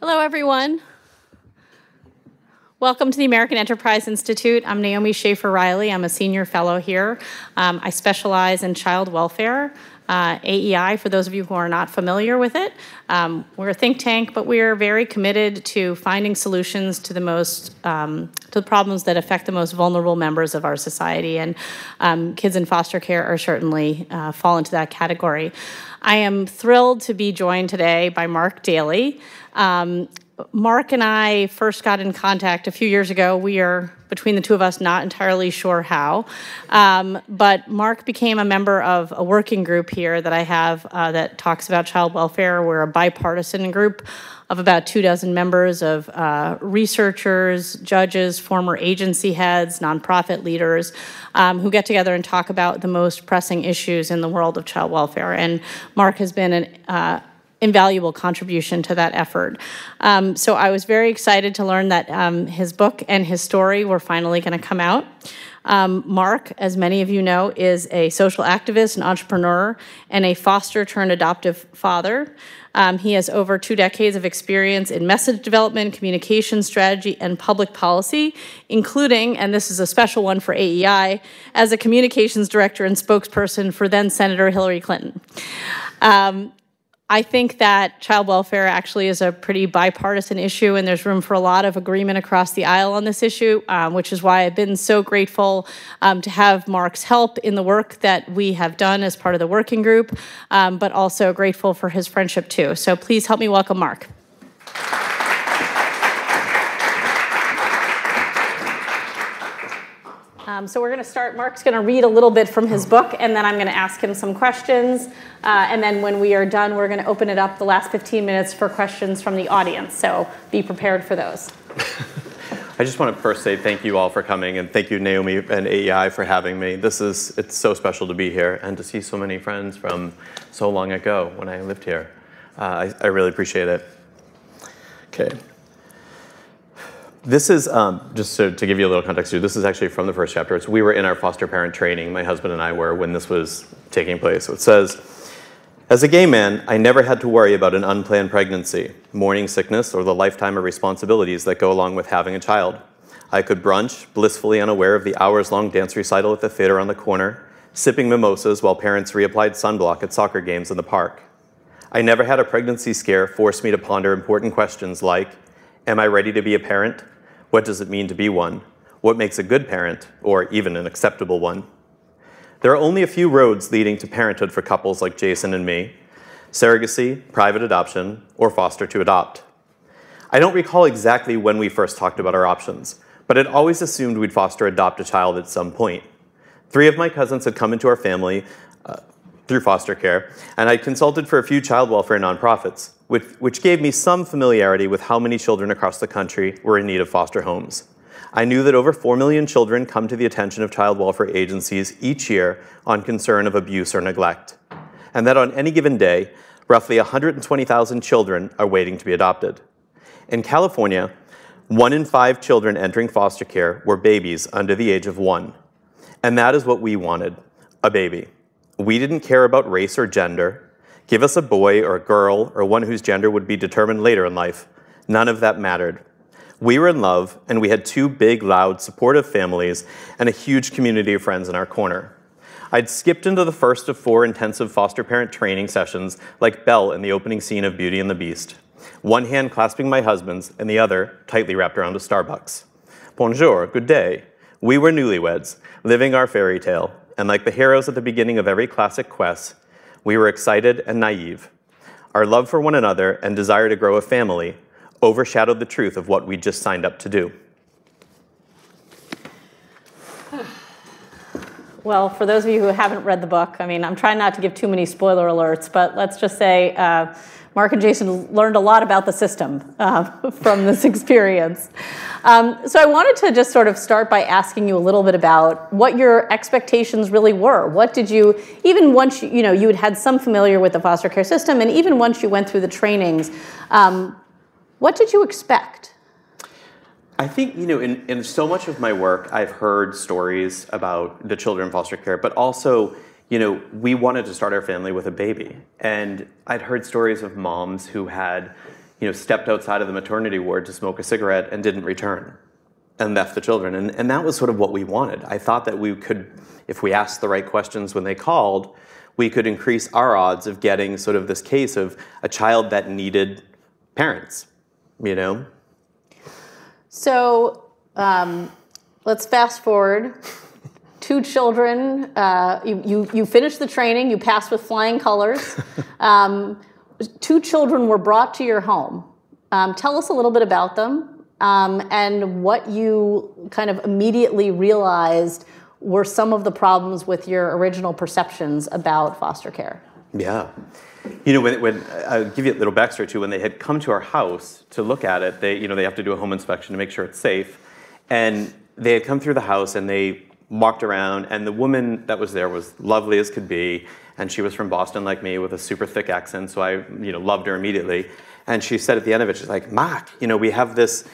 Hello, everyone. Welcome to the American Enterprise Institute. I'm Naomi Schaefer-Riley. I'm a senior fellow here. I specialize in child welfare, AEI, for those of you who are not familiar with it. We're a think tank, but we're very committed to finding solutions to the most to the problems that affect the most vulnerable members of our society, and kids in foster care are certainly fall into that category. I am thrilled to be joined today by Mark Daley. Mark and I first got in contact a few years ago. We are, between the two of us, not entirely sure how. But Mark became a member of a working group here that I have that talks about child welfare. We're a bipartisan group of about 24 members of researchers, judges, former agency heads, nonprofit leaders, who get together and talk about the most pressing issues in the world of child welfare. And Mark has been an invaluable contribution to that effort. So I was very excited to learn that his book and his story were finally going to come out. Mark, as many of you know, is a social activist, an entrepreneur, and a foster-turned-adoptive father. He has over 2 decades of experience in message development, communication strategy, and public policy, including, and this is a special one for AEI, as a communications director and spokesperson for then-Senator Hillary Clinton. I think that child welfare actually is a pretty bipartisan issue, and there's room for a lot of agreement across the aisle on this issue, which is why I've been so grateful to have Mark's help in the work that we have done as part of the working group, but also grateful for his friendship too. So please help me welcome Mark. So we're going to start. Mark's going to read a little bit from his book, and then I'm going to ask him some questions. And then when we are done, we're going to open it up the last 15 minutes for questions from the audience. So be prepared for those. I just want to first say thank you all for coming, and thank you, Naomi and AEI, for having me. It's so special to be here and to see so many friends from so long ago when I lived here. I really appreciate it. Okay. This is, just to give you a little context too, this is actually from the first chapter. It's, we were in our foster parent training, my husband and I were, when this was taking place. So it says, as a gay man, I never had to worry about an unplanned pregnancy, morning sickness, or the lifetime of responsibilities that go along with having a child. I could brunch, blissfully unaware of the hours-long dance recital at the theater on the corner, sipping mimosas while parents reapplied sunblock at soccer games in the park. I never had a pregnancy scare force me to ponder important questions like, am I ready to be a parent? What does it mean to be one? What makes a good parent, or even an acceptable one? There are only a few roads leading to parenthood for couples like Jason and me: surrogacy, private adoption, or foster to adopt. I don't recall exactly when we first talked about our options, but I'd always assumed we'd foster adopt a child at some point. 3 of my cousins had come into our family through foster care, and I consulted for a few child welfare nonprofits, which gave me some familiarity with how many children across the country were in need of foster homes. I knew that over 4 million children come to the attention of child welfare agencies each year on concern of abuse or neglect, and that on any given day, roughly 120,000 children are waiting to be adopted. In California, 1 in 5 children entering foster care were babies under the age of 1, and that is what we wanted, a baby. We didn't care about race or gender. Give us a boy or a girl or one whose gender would be determined later in life. None of that mattered. We were in love, and we had 2 big, loud, supportive families and a huge community of friends in our corner. I'd skipped into the first of 4 intensive foster parent training sessions like Belle in the opening scene of Beauty and the Beast, one hand clasping my husband's and the other tightly wrapped around a Starbucks. Bonjour, good day. We were newlyweds, living our fairy tale. And like the heroes at the beginning of every classic quest, we were excited and naive. Our love for one another and desire to grow a family overshadowed the truth of what we just signed up to do. Well, for those of you who haven't read the book, I mean, I'm trying not to give too many spoiler alerts, but let's just say Mark and Jason learned a lot about the system from this experience. So I wanted to just sort of start by asking you a little bit about what your expectations really were. What did you, even once you, you had some familiar with the foster care system, and even once you went through the trainings, what did you expect? I think, in so much of my work, I've heard stories about the children in foster care, but also, we wanted to start our family with a baby. And I'd heard stories of moms who had, stepped outside of the maternity ward to smoke a cigarette and didn't return and left the children. And that was sort of what we wanted. I thought that we could, if we asked the right questions when they called, we could increase our odds of getting sort of this case of a child that needed parents, So let's fast forward. Two children, you finished the training, you passed with flying colors. Two children were brought to your home. Tell us a little bit about them and what you kind of immediately realized were some of the problems with your original perceptions about foster care. Yeah. When I'll give you a little backstory too. When they had come to our house to look at it, they have to do a home inspection to make sure it's safe. And they had come through the house and they walked around, and the woman that was there was lovely as could be, and she was from Boston like me with a super thick accent, so I loved her immediately. And she said at the end of it, she's like, Mark, we have this,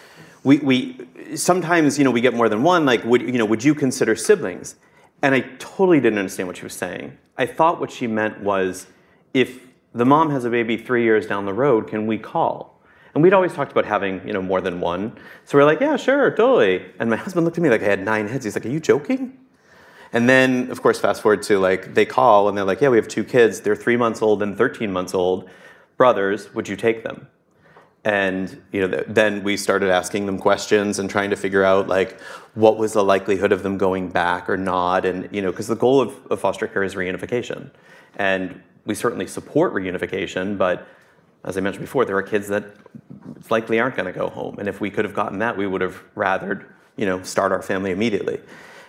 we sometimes, we get more than one, like, would you consider siblings? And I totally didn't understand what she was saying. I thought what she meant was, if the mom has a baby 3 years down the road, can we call? And we'd always talked about having, more than one. So we're like, yeah, sure, totally. And my husband looked at me like I had 9 heads. He's like, are you joking? And then, of course, fast forward to, they call, and they're like, yeah, we have 2 kids. They're 3 months old and 13 months old. Brothers, would you take them? And, then we started asking them questions and trying to figure out, what was the likelihood of them going back or not? And, because the goal of foster care is reunification. And we certainly support reunification, but as I mentioned before, there are kids that likely aren't going to go home. And if we could have gotten that, we would have rathered, start our family immediately.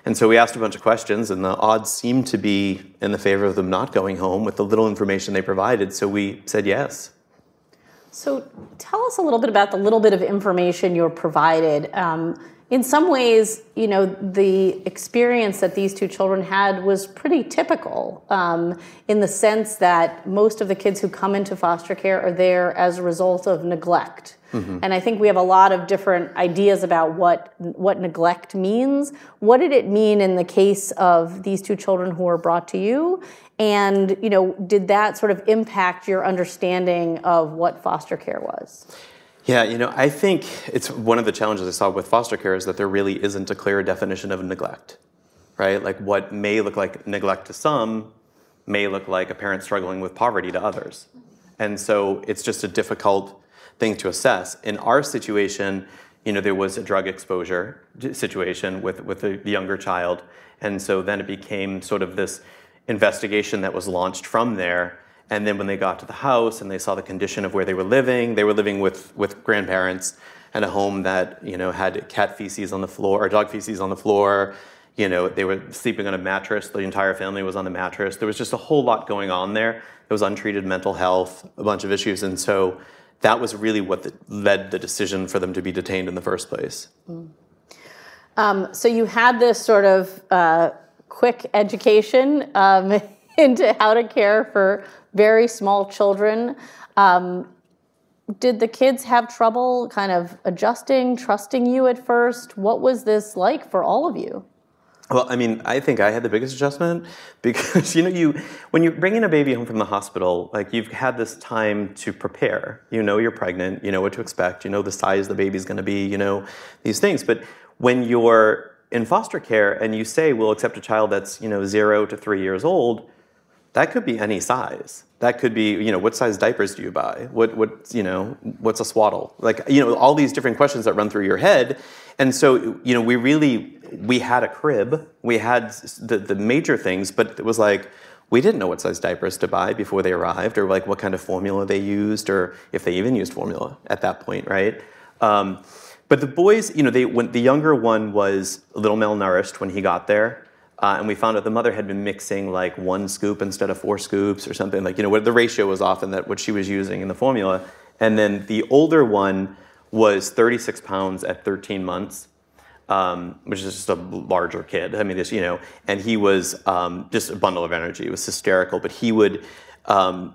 And so we asked a bunch of questions, and the odds seemed to be in the favor of them not going home with the little information they provided. So we said yes. So tell us a little bit about the little bit of information you're provided. In some ways, the experience that these two children had was pretty typical in the sense that most of the kids who come into foster care are there as a result of neglect. Mm-hmm. And I think we have a lot of different ideas about what neglect means. What did it mean in the case of these two children who were brought to you? And, did that sort of impact your understanding of what foster care was? Yeah, I think it's one of the challenges I saw with foster care is that there really isn't a clear definition of neglect, right? Like what may look like neglect to some may look like a parent struggling with poverty to others. And so it's just a difficult thing to assess. In our situation, there was a drug exposure situation with the younger child. And so then it became sort of this investigation that was launched from there. And then when they got to the house and they saw the condition of where they were living with grandparents in a home that, had cat feces on the floor or dog feces on the floor. They were sleeping on a mattress. The entire family was on the mattress. There was just a whole lot going on there. There was untreated mental health, a bunch of issues. And so that was really what led the decision for them to be detained in the first place. Mm. So you had this sort of quick education into how to care for very small children. Did the kids have trouble kind of adjusting, trusting you at first? What was this like for all of you? Well, I mean, I think I had the biggest adjustment because, when you're bringing a baby home from the hospital, you've had this time to prepare. You're pregnant, you know what to expect, you know the size the baby's gonna be, these things. But when you're in foster care and you say, we'll accept a child that's, 0 to 3 years old, that could be any size. That could be, what size diapers do you buy? What's a swaddle? All these different questions that run through your head. And so, we had a crib. We had the major things, but it was like, we didn't know what size diapers to buy before they arrived, or what kind of formula they used, or if they even used formula at that point, right? But the boys, the younger one was a little malnourished when he got there. And we found out the mother had been mixing 1 scoop instead of 4 scoops or something. What the ratio was often that what she was using in the formula. And then the older one was 36 pounds at 13 months, which is just a larger kid. I mean, and he was just a bundle of energy. It was hysterical, but he would have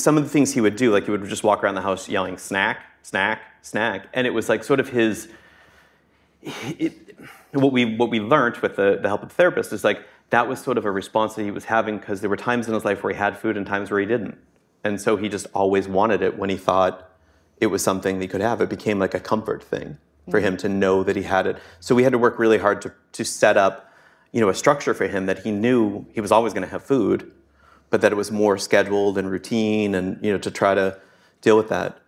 some of the things he would do, he would just walk around the house yelling, snack, snack, snack. And it was sort of his... What we learned with the help of the therapist is that was sort of a response that he was having because there were times in his life where he had food and times where he didn't. And so he just always wanted it when he thought it was something that he could have. It became like a comfort thing for him to know that he had it. So we had to work really hard to set up, you know, a structure for him that he knew he was always going to have food, but that it was more scheduled and routine, and, you know, to try to deal with that.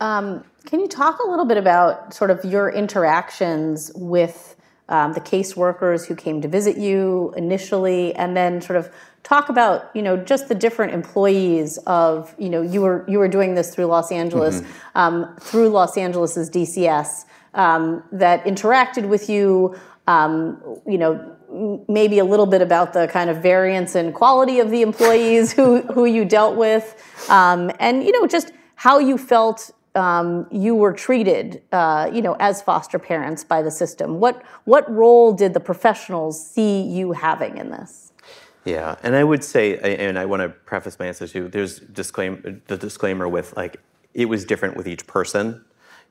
Can you talk a little bit about sort of your interactions with the caseworkers who came to visit you initially, and then sort of talk about, you know, just the different employees of, you know, you were doing this through Los Angeles, through Los Angeles's DCS, that interacted with you, you know, maybe a little bit about the kind of variance in quality of the employees who you dealt with, and, you know, just how you felt you were treated, you know, as foster parents by the system. What role did the professionals see you having in this? Yeah, and I would say, and I want to preface my answer too, there's the disclaimer with, like, it was different with each person.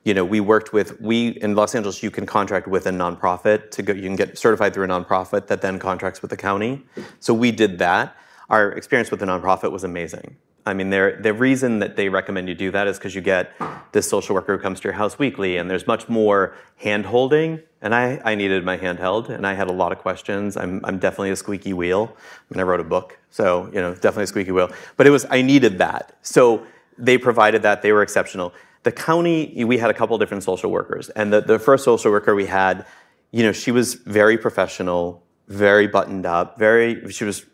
You know, we in Los Angeles, you can contract with a nonprofit to go, you can get certified through a nonprofit that then contracts with the county. So we did that. Our experience with the nonprofit was amazing. I mean, the reason that they recommend you do that is because you get this social worker who comes to your house weekly, and there's much more hand-holding, and I needed my hand held, and I had a lot of questions. I'm definitely a squeaky wheel. I mean, I wrote a book, so, you know, definitely a squeaky wheel. But I needed that. So they provided that. They were exceptional. The county, we had a couple different social workers, and the first social worker we had, you know, she was very professional, very buttoned up, she was,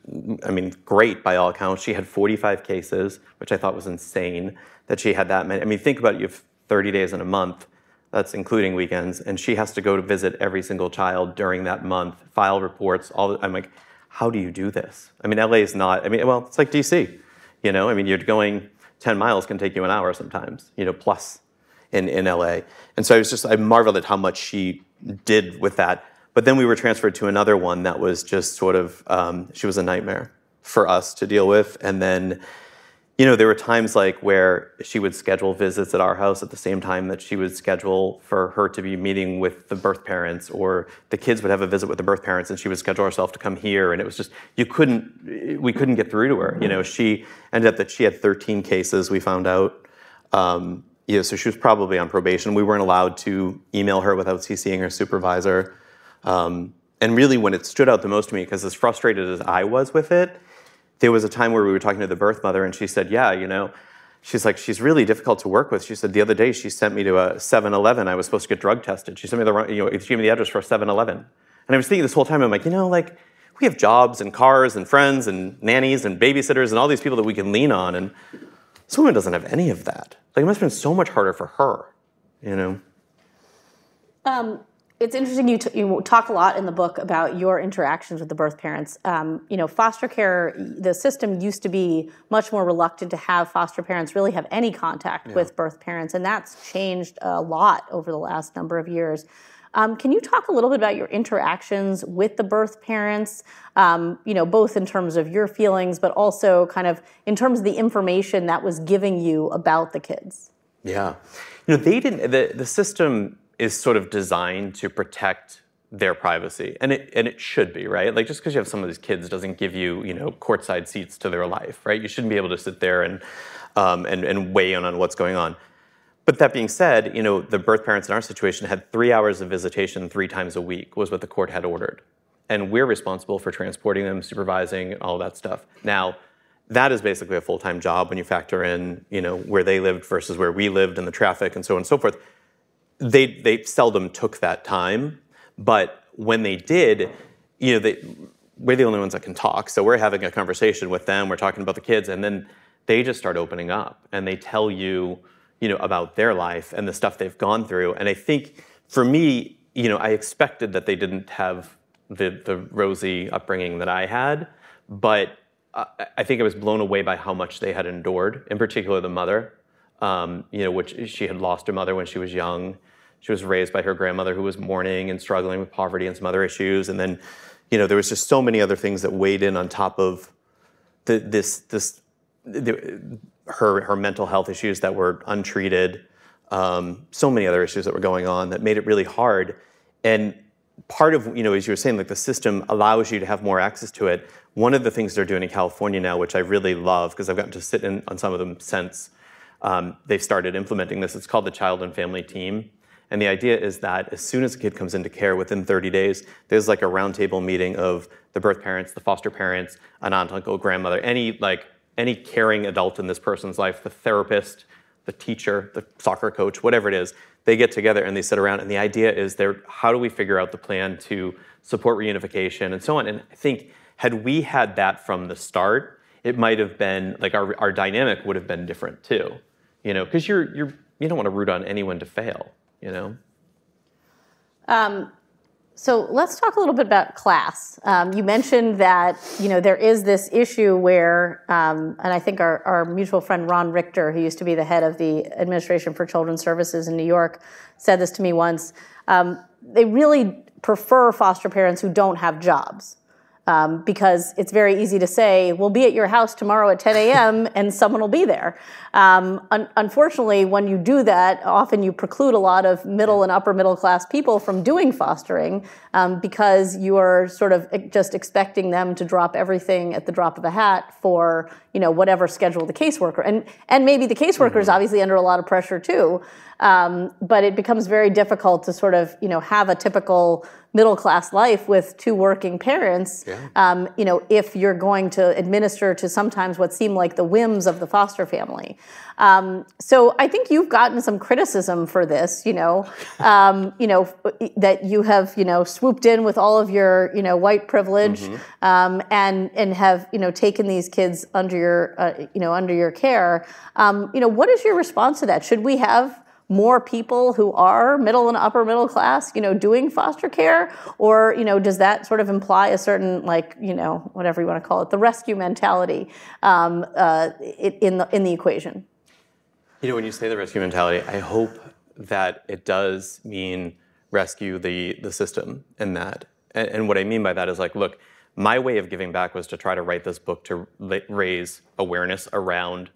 I mean, great by all accounts. She had 45 cases, which I thought was insane that she had that many. I mean, think about it, you have 30 days in a month, that's including weekends, and she has to go to visit every single child during that month, file reports, all, I'm like, how do you do this? I mean, LA is not, I mean, well, it's like DC, you know? I mean, you're going 10 miles can take you an hour sometimes, you know, plus in LA. And so I marveled at how much she did with that. But then we were transferred to another one that was just sort of, she was a nightmare for us to deal with. And then, you know, there were times like where she would schedule visits at our house at the same time that she would schedule for her to be meeting with the birth parents, or the kids would have a visit with the birth parents and she would schedule herself to come here. And it was just, we couldn't get through to her. You know, she ended up that she had 13 cases, we found out. You know, so she was probably on probation. We weren't allowed to email her without CCing her supervisor. And really when it stood out the most to me, because as frustrated as I was with it, there was a time where we were talking to the birth mother and she said, yeah, you know, she's like, she's really difficult to work with. She said, the other day she sent me to a 7-Eleven. I was supposed to get drug tested. She sent me the wrong, you know, she gave me the address for a 7-Eleven. And I was thinking this whole time, I'm like, you know, like, we have jobs and cars and friends and nannies and babysitters and all these people that we can lean on. And this woman doesn't have any of that. Like, it must have been so much harder for her, you know? It's interesting, you talk a lot in the book about your interactions with the birth parents. You know, foster care, the system used to be much more reluctant to have foster parents really have any contact with birth parents, and that's changed a lot over the last number of years. Can you talk a little bit about your interactions with the birth parents, you know, both in terms of your feelings, but also kind of in terms of the information that was giving you about the kids? Yeah. You know, they didn't, the system is sort of designed to protect their privacy. And it should be, right? Like, just because you have some of these kids doesn't give you, you know, courtside seats to their life, right? You shouldn't be able to sit there and weigh in on what's going on. But that being said, you know, the birth parents in our situation had 3 hours of visitation 3 times a week was what the court had ordered. And we're responsible for transporting them, supervising, all that stuff. Now, that is basically a full-time job when you factor in, you know, where they lived versus where we lived and the traffic and so on and so forth. They seldom took that time, but when they did, you know, we're the only ones that can talk, so we're having a conversation with them, we're talking about the kids, and then they just start opening up, and they tell you, you know, about their life and the stuff they've gone through. And I think, for me, you know, I expected that they didn't have the rosy upbringing that I had, but I think I was blown away by how much they had endured, in particular the mother. You know, which she had lost her mother when she was young. She was raised by her grandmother who was mourning and struggling with poverty and some other issues. And then, you know, there was just so many other things that weighed in on top of her mental health issues that were untreated. So many other issues that were going on that made it really hard. And part of, you know, as you were saying, like the system allows you to have more access to it. One of the things they're doing in California now, which I really love, because I've gotten to sit in on some of them since they've started implementing this, it's called the Child and Family Team. And the idea is that as soon as a kid comes into care within 30 days, there's like a roundtable meeting of the birth parents, the foster parents, an aunt, uncle, grandmother, any caring adult in this person's life, the therapist, the teacher, the soccer coach, whatever it is, they get together and they sit around. And the idea is how do we figure out the plan to support reunification and so on? And I think had we had that from the start, it might have been, like our dynamic would have been different too. You know, because you don't want to root on anyone to fail. You know? So let's talk a little bit about class. You mentioned that, you know, there is this issue where, and I think our mutual friend Ron Richter, who used to be the head of the Administration for Children's Services in New York, said this to me once. They really prefer foster parents who don't have jobs. Because it's very easy to say, we'll be at your house tomorrow at 10 a.m. and someone will be there. Unfortunately, when you do that, often you preclude a lot of middle and upper middle class people from doing fostering because you are sort of just expecting them to drop everything at the drop of a hat for, you know, whatever schedule the caseworker. And maybe the caseworker is obviously under a lot of pressure too. But it becomes very difficult to sort of, you know, have a typical middle-class life with two working parents, yeah. You know, if you're going to administer to sometimes what seem like the whims of the foster family. So I think you've gotten some criticism for this, you know, that you have, you know, swooped in with all of your, you know, white privilege and have, you know, taken these kids under your, you know, under your care. You know, what is your response to that? Should we have more people who are middle and upper middle class, you know, doing foster care? Or, you know, does that sort of imply a certain, like, you know, whatever you want to call it, the rescue mentality in the equation? You know, when you say the rescue mentality, I hope that it does mean rescue the system in that. And what I mean by that is, like, look, my way of giving back was to try to write this book to raise awareness around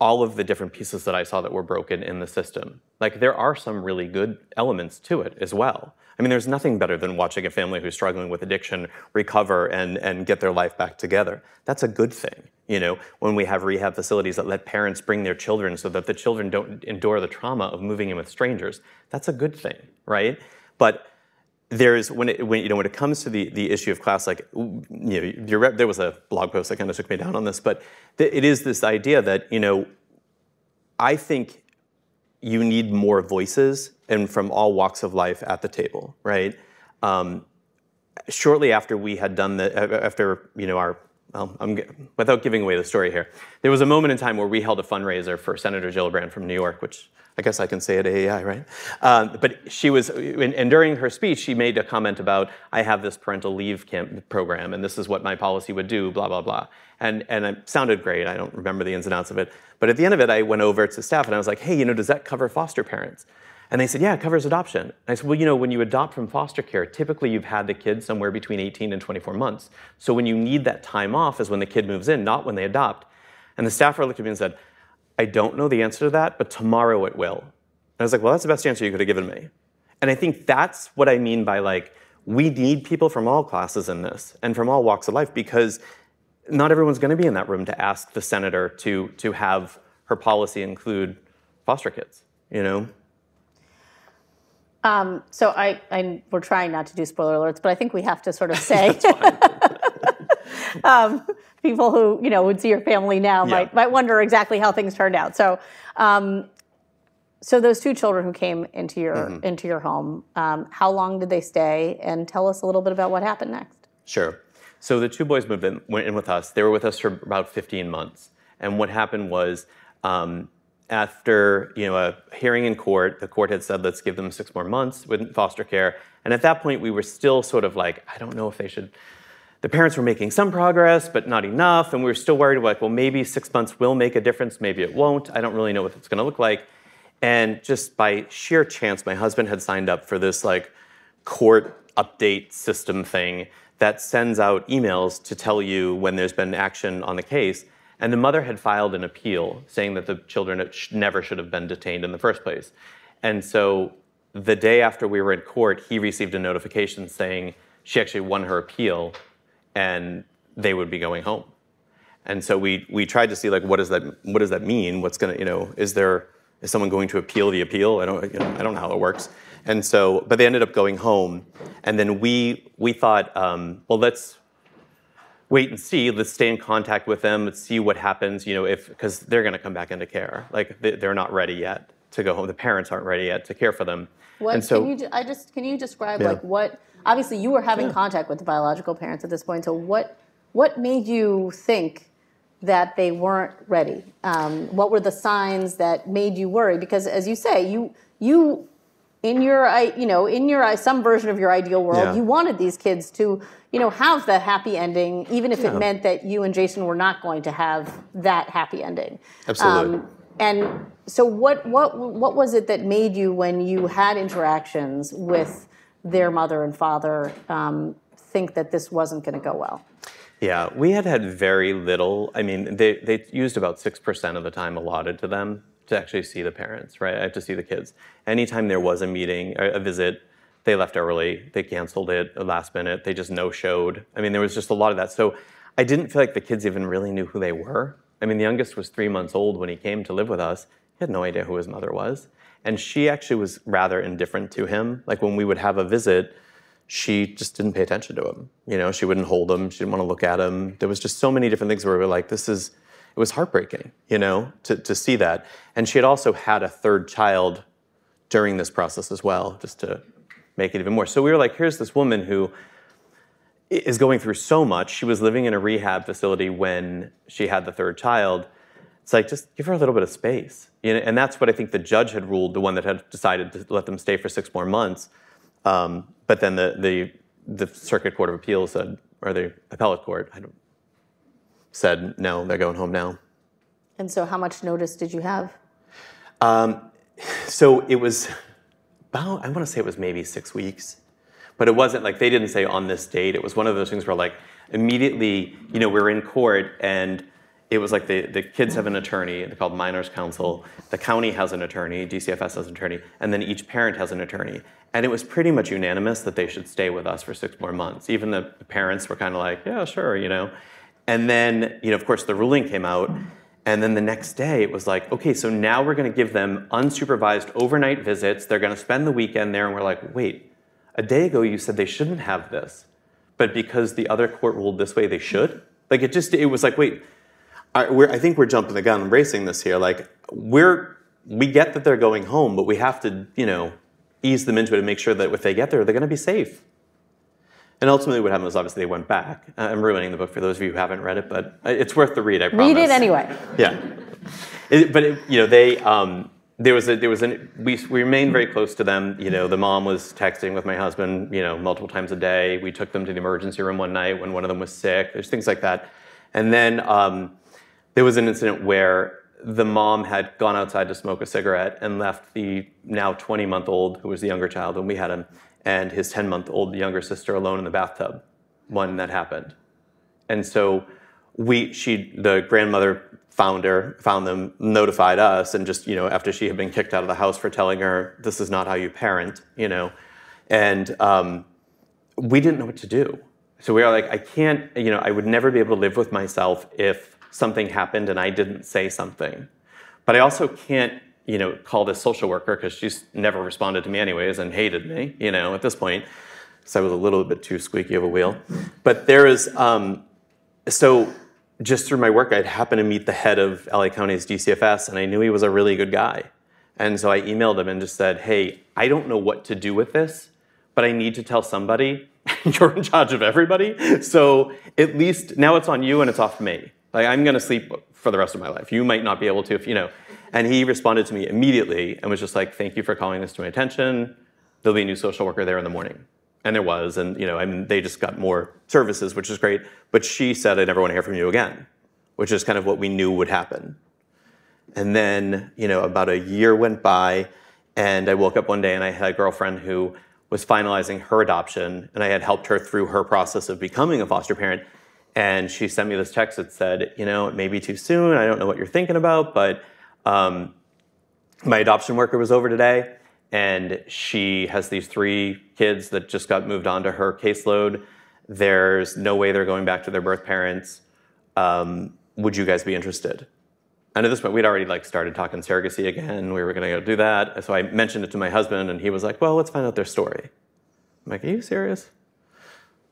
all of the different pieces that I saw that were broken in the system. Like, there are some really good elements to it as well. I mean, there's nothing better than watching a family who's struggling with addiction recover and get their life back together. That's a good thing, you know, when we have rehab facilities that let parents bring their children so that the children don't endure the trauma of moving in with strangers. That's a good thing, right? But there's, when it comes to the issue of class, like, you know, there was a blog post that kind of took me down on this, but it is this idea that, you know, I think you need more voices and from all walks of life at the table, right? Shortly after we had done the, after, you know, our, without giving away the story here, there was a moment in time where we held a fundraiser for Senator Gillibrand from New York, which I guess I can say at AEI, right? But she was, and during her speech, she made a comment about, I have this parental leave program, and this is what my policy would do, blah, blah, blah. And it sounded great. I don't remember the ins and outs of it. But at the end of it, I went over to staff, and I was like, hey, you know, does that cover foster parents? And they said, yeah, it covers adoption. And I said, well, you know, when you adopt from foster care, typically you've had the kid somewhere between 18 and 24 months. So when you need that time off is when the kid moves in, not when they adopt. And the staffer looked at me and said, I don't know the answer to that, but tomorrow it will. And I was like, well, that's the best answer you could have given me. And I think that's what I mean by, like, we need people from all classes in this and from all walks of life, because not everyone's going to be in that room to ask the senator to have her policy include foster kids, you know? So we're trying not to do spoiler alerts, but I think we have to sort of say. That's fine. People who, you know, would see your family now, yeah, might wonder exactly how things turned out. So, so those two children who came into your into your home, how long did they stay? And tell us a little bit about what happened next. Sure. So the two boys went in with us. They were with us for about 15 months. And what happened was, after, you know, a hearing in court, the court had said, let's give them 6 more months with foster care. And at that point, we were still sort of like, I don't know if they should. The parents were making some progress, but not enough. And we were still worried, like, well, maybe 6 months will make a difference. Maybe it won't. I don't really know what it's going to look like. And just by sheer chance, my husband had signed up for this, like, court update system thing that sends out emails to tell you when there's been action on the case. And the mother had filed an appeal saying that the children never should have been detained in the first place. And so the day after we were in court, he received a notification saying she actually won her appeal and they would be going home. And so we tried to see, like, what does that mean? What's gonna, you know, is someone going to appeal the appeal? I don't know how it works. And so, but they ended up going home. And then we thought, well, let's wait and see. Let's stay in contact with them. Let's see what happens, you know, because they're going to come back into care. Like, they're not ready yet to go home. The parents aren't ready yet to care for them. What, and so, can you describe, yeah, like, what, obviously you were having, yeah, contact with the biological parents at this point. So what made you think that they weren't ready? What were the signs that made you worry? Because, as you say, you in your, you know, in your, some version of your ideal world, yeah, you wanted these kids to, you know, have that happy ending, even if, yeah, it meant that you and Jason were not going to have that happy ending. Absolutely. And so what was it that made you, when you had interactions with their mother and father, think that this wasn't going to go well? Yeah, we had very little. I mean, they used about 6% of the time allotted to them to actually see the parents, right? I have to see the kids. Anytime there was a meeting, a visit, they left early, they canceled it last minute, they just no-showed. I mean, there was just a lot of that. So I didn't feel like the kids even really knew who they were. I mean, the youngest was 3 months old when he came to live with us. He had no idea who his mother was. And she actually was rather indifferent to him. Like, when we would have a visit, she just didn't pay attention to him. You know, she wouldn't hold him. She didn't want to look at him. There was just so many different things where we were like, it was heartbreaking, you know, to see that. And she had also had a third child during this process as well, just to make it even more. So we were like, here's this woman who is going through so much. She was living in a rehab facility when she had the third child. It's like, just give her a little bit of space. You know, and that's what I think the judge had ruled, the one that had decided to let them stay for 6 more months. But then the Circuit Court of Appeals said, or the appellate court, said, no, they're going home now. And so how much notice did you have? So it was about, I want to say it was maybe 6 weeks. But it wasn't like, they didn't say on this date. It was one of those things where, like, immediately, you know, we're in court and it was like the kids have an attorney, they're called minors counsel, the county has an attorney, DCFS has an attorney, and then each parent has an attorney. And it was pretty much unanimous that they should stay with us for 6 more months. Even the parents were kind of like, yeah, sure, you know. And then, you know, of course, the ruling came out. And then the next day, it was like, okay, so now we're going to give them unsupervised overnight visits. They're going to spend the weekend there. And we're like, wait, a day ago you said they shouldn't have this. But because the other court ruled this way, they should? Like, it was like, wait, I think we're jumping the gun and racing this here. Like, we get that they're going home, but we have to, you know, ease them into it and make sure that if they get there, they're going to be safe. And ultimately what happened was, obviously, they went back. I'm ruining the book for those of you who haven't read it, but it's worth the read, I promise. Read it anyway. Yeah. You know, we remained very close to them. You know, the mom was texting with my husband, you know, multiple times a day. We took them to the emergency room one night when one of them was sick. There's things like that. And then there was an incident where the mom had gone outside to smoke a cigarette and left the now 20-month-old, who was the younger child when we had him, and his 10-month-old younger sister alone in the bathtub when that happened. And so the grandmother found them, notified us, and just, you know, after she had been kicked out of the house for telling her, this is not how you parent, you know. And we didn't know what to do. So we were like, I can't, you know, I would never be able to live with myself if something happened and I didn't say something. But I also can't, you know, call this social worker because she's never responded to me anyways and hated me, you know, at this point. So I was a little bit too squeaky of a wheel. But there is, so just through my work, I'd happened to meet the head of LA County's DCFS, and I knew he was a really good guy. And so I emailed him and just said, hey, I don't know what to do with this, but I need to tell somebody, and you're in charge of everybody. So at least now it's on you and it's off me. Like, I'm going to sleep for the rest of my life. You might not be able to if, you know. And he responded to me immediately and was just like, thank you for calling this to my attention. There'll be a new social worker there in the morning. And there was. And, you know, I mean, they just got more services, which is great. But she said, I never want to hear from you again, which is kind of what we knew would happen. And then, you know, about a year went by. And I woke up one day and I had a girlfriend who was finalizing her adoption. And I had helped her through her process of becoming a foster parent. And she sent me this text that said, you know, it may be too soon. I don't know what you're thinking about, but my adoption worker was over today and she has these 3 kids that just got moved onto her caseload. There's no way they're going back to their birth parents. Would you guys be interested? And at this point, we'd already like started talking surrogacy again. We were going to go do that. So I mentioned it to my husband, and he was like, well, let's find out their story. I'm like, are you serious?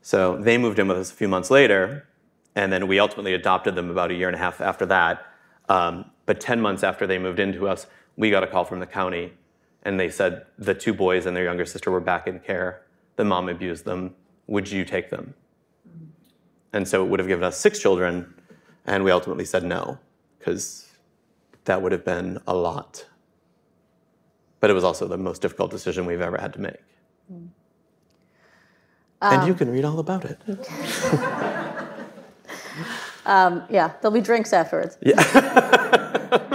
So they moved in with us a few months later, and then we ultimately adopted them about 1.5 years after that. But 10 months after they moved into us, we got a call from the county, and they said the 2 boys and their younger sister were back in care. The mom abused them. Would you take them? And so it would have given us 6 children, and we ultimately said no, because that would have been a lot. But it was also the most difficult decision we've ever had to make. Mm. And you can read all about it. Yeah, there'll be drinks afterwards. Yeah.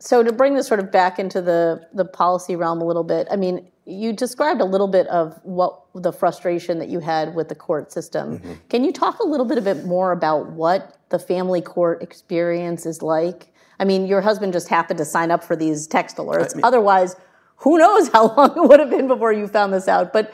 So to bring this sort of back into the policy realm a little bit, I mean, you described a little bit of what the frustration that you had with the court system. Mm-hmm. Can you talk a little bit more about what the family court experience is like? I mean, your husband just happened to sign up for these text alerts. I mean, otherwise, who knows how long it would have been before you found this out. But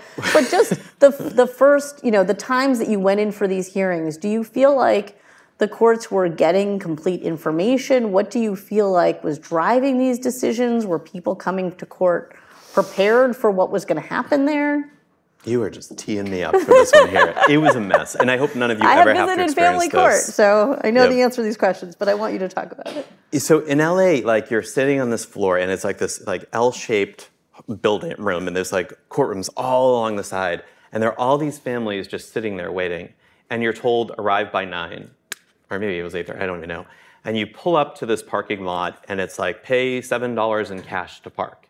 just the first, you know, the times that you went in for these hearings, do you feel like the courts were getting complete information? What do you feel like was driving these decisions? Were people coming to court prepared for what was going to happen there? You are just teeing me up for this one here. It was a mess, and I hope none of you ever have to experience this. I have visited family court, so I know the answer to these questions, but I want you to talk about it. So in LA, like you're sitting on this floor, and it's like this like L-shaped building room, and there's like courtrooms all along the side, and there are all these families just sitting there waiting, and you're told arrive by 9, or maybe it was 8:30, I don't even know. And you pull up to this parking lot, and it's like pay $7 in cash to park.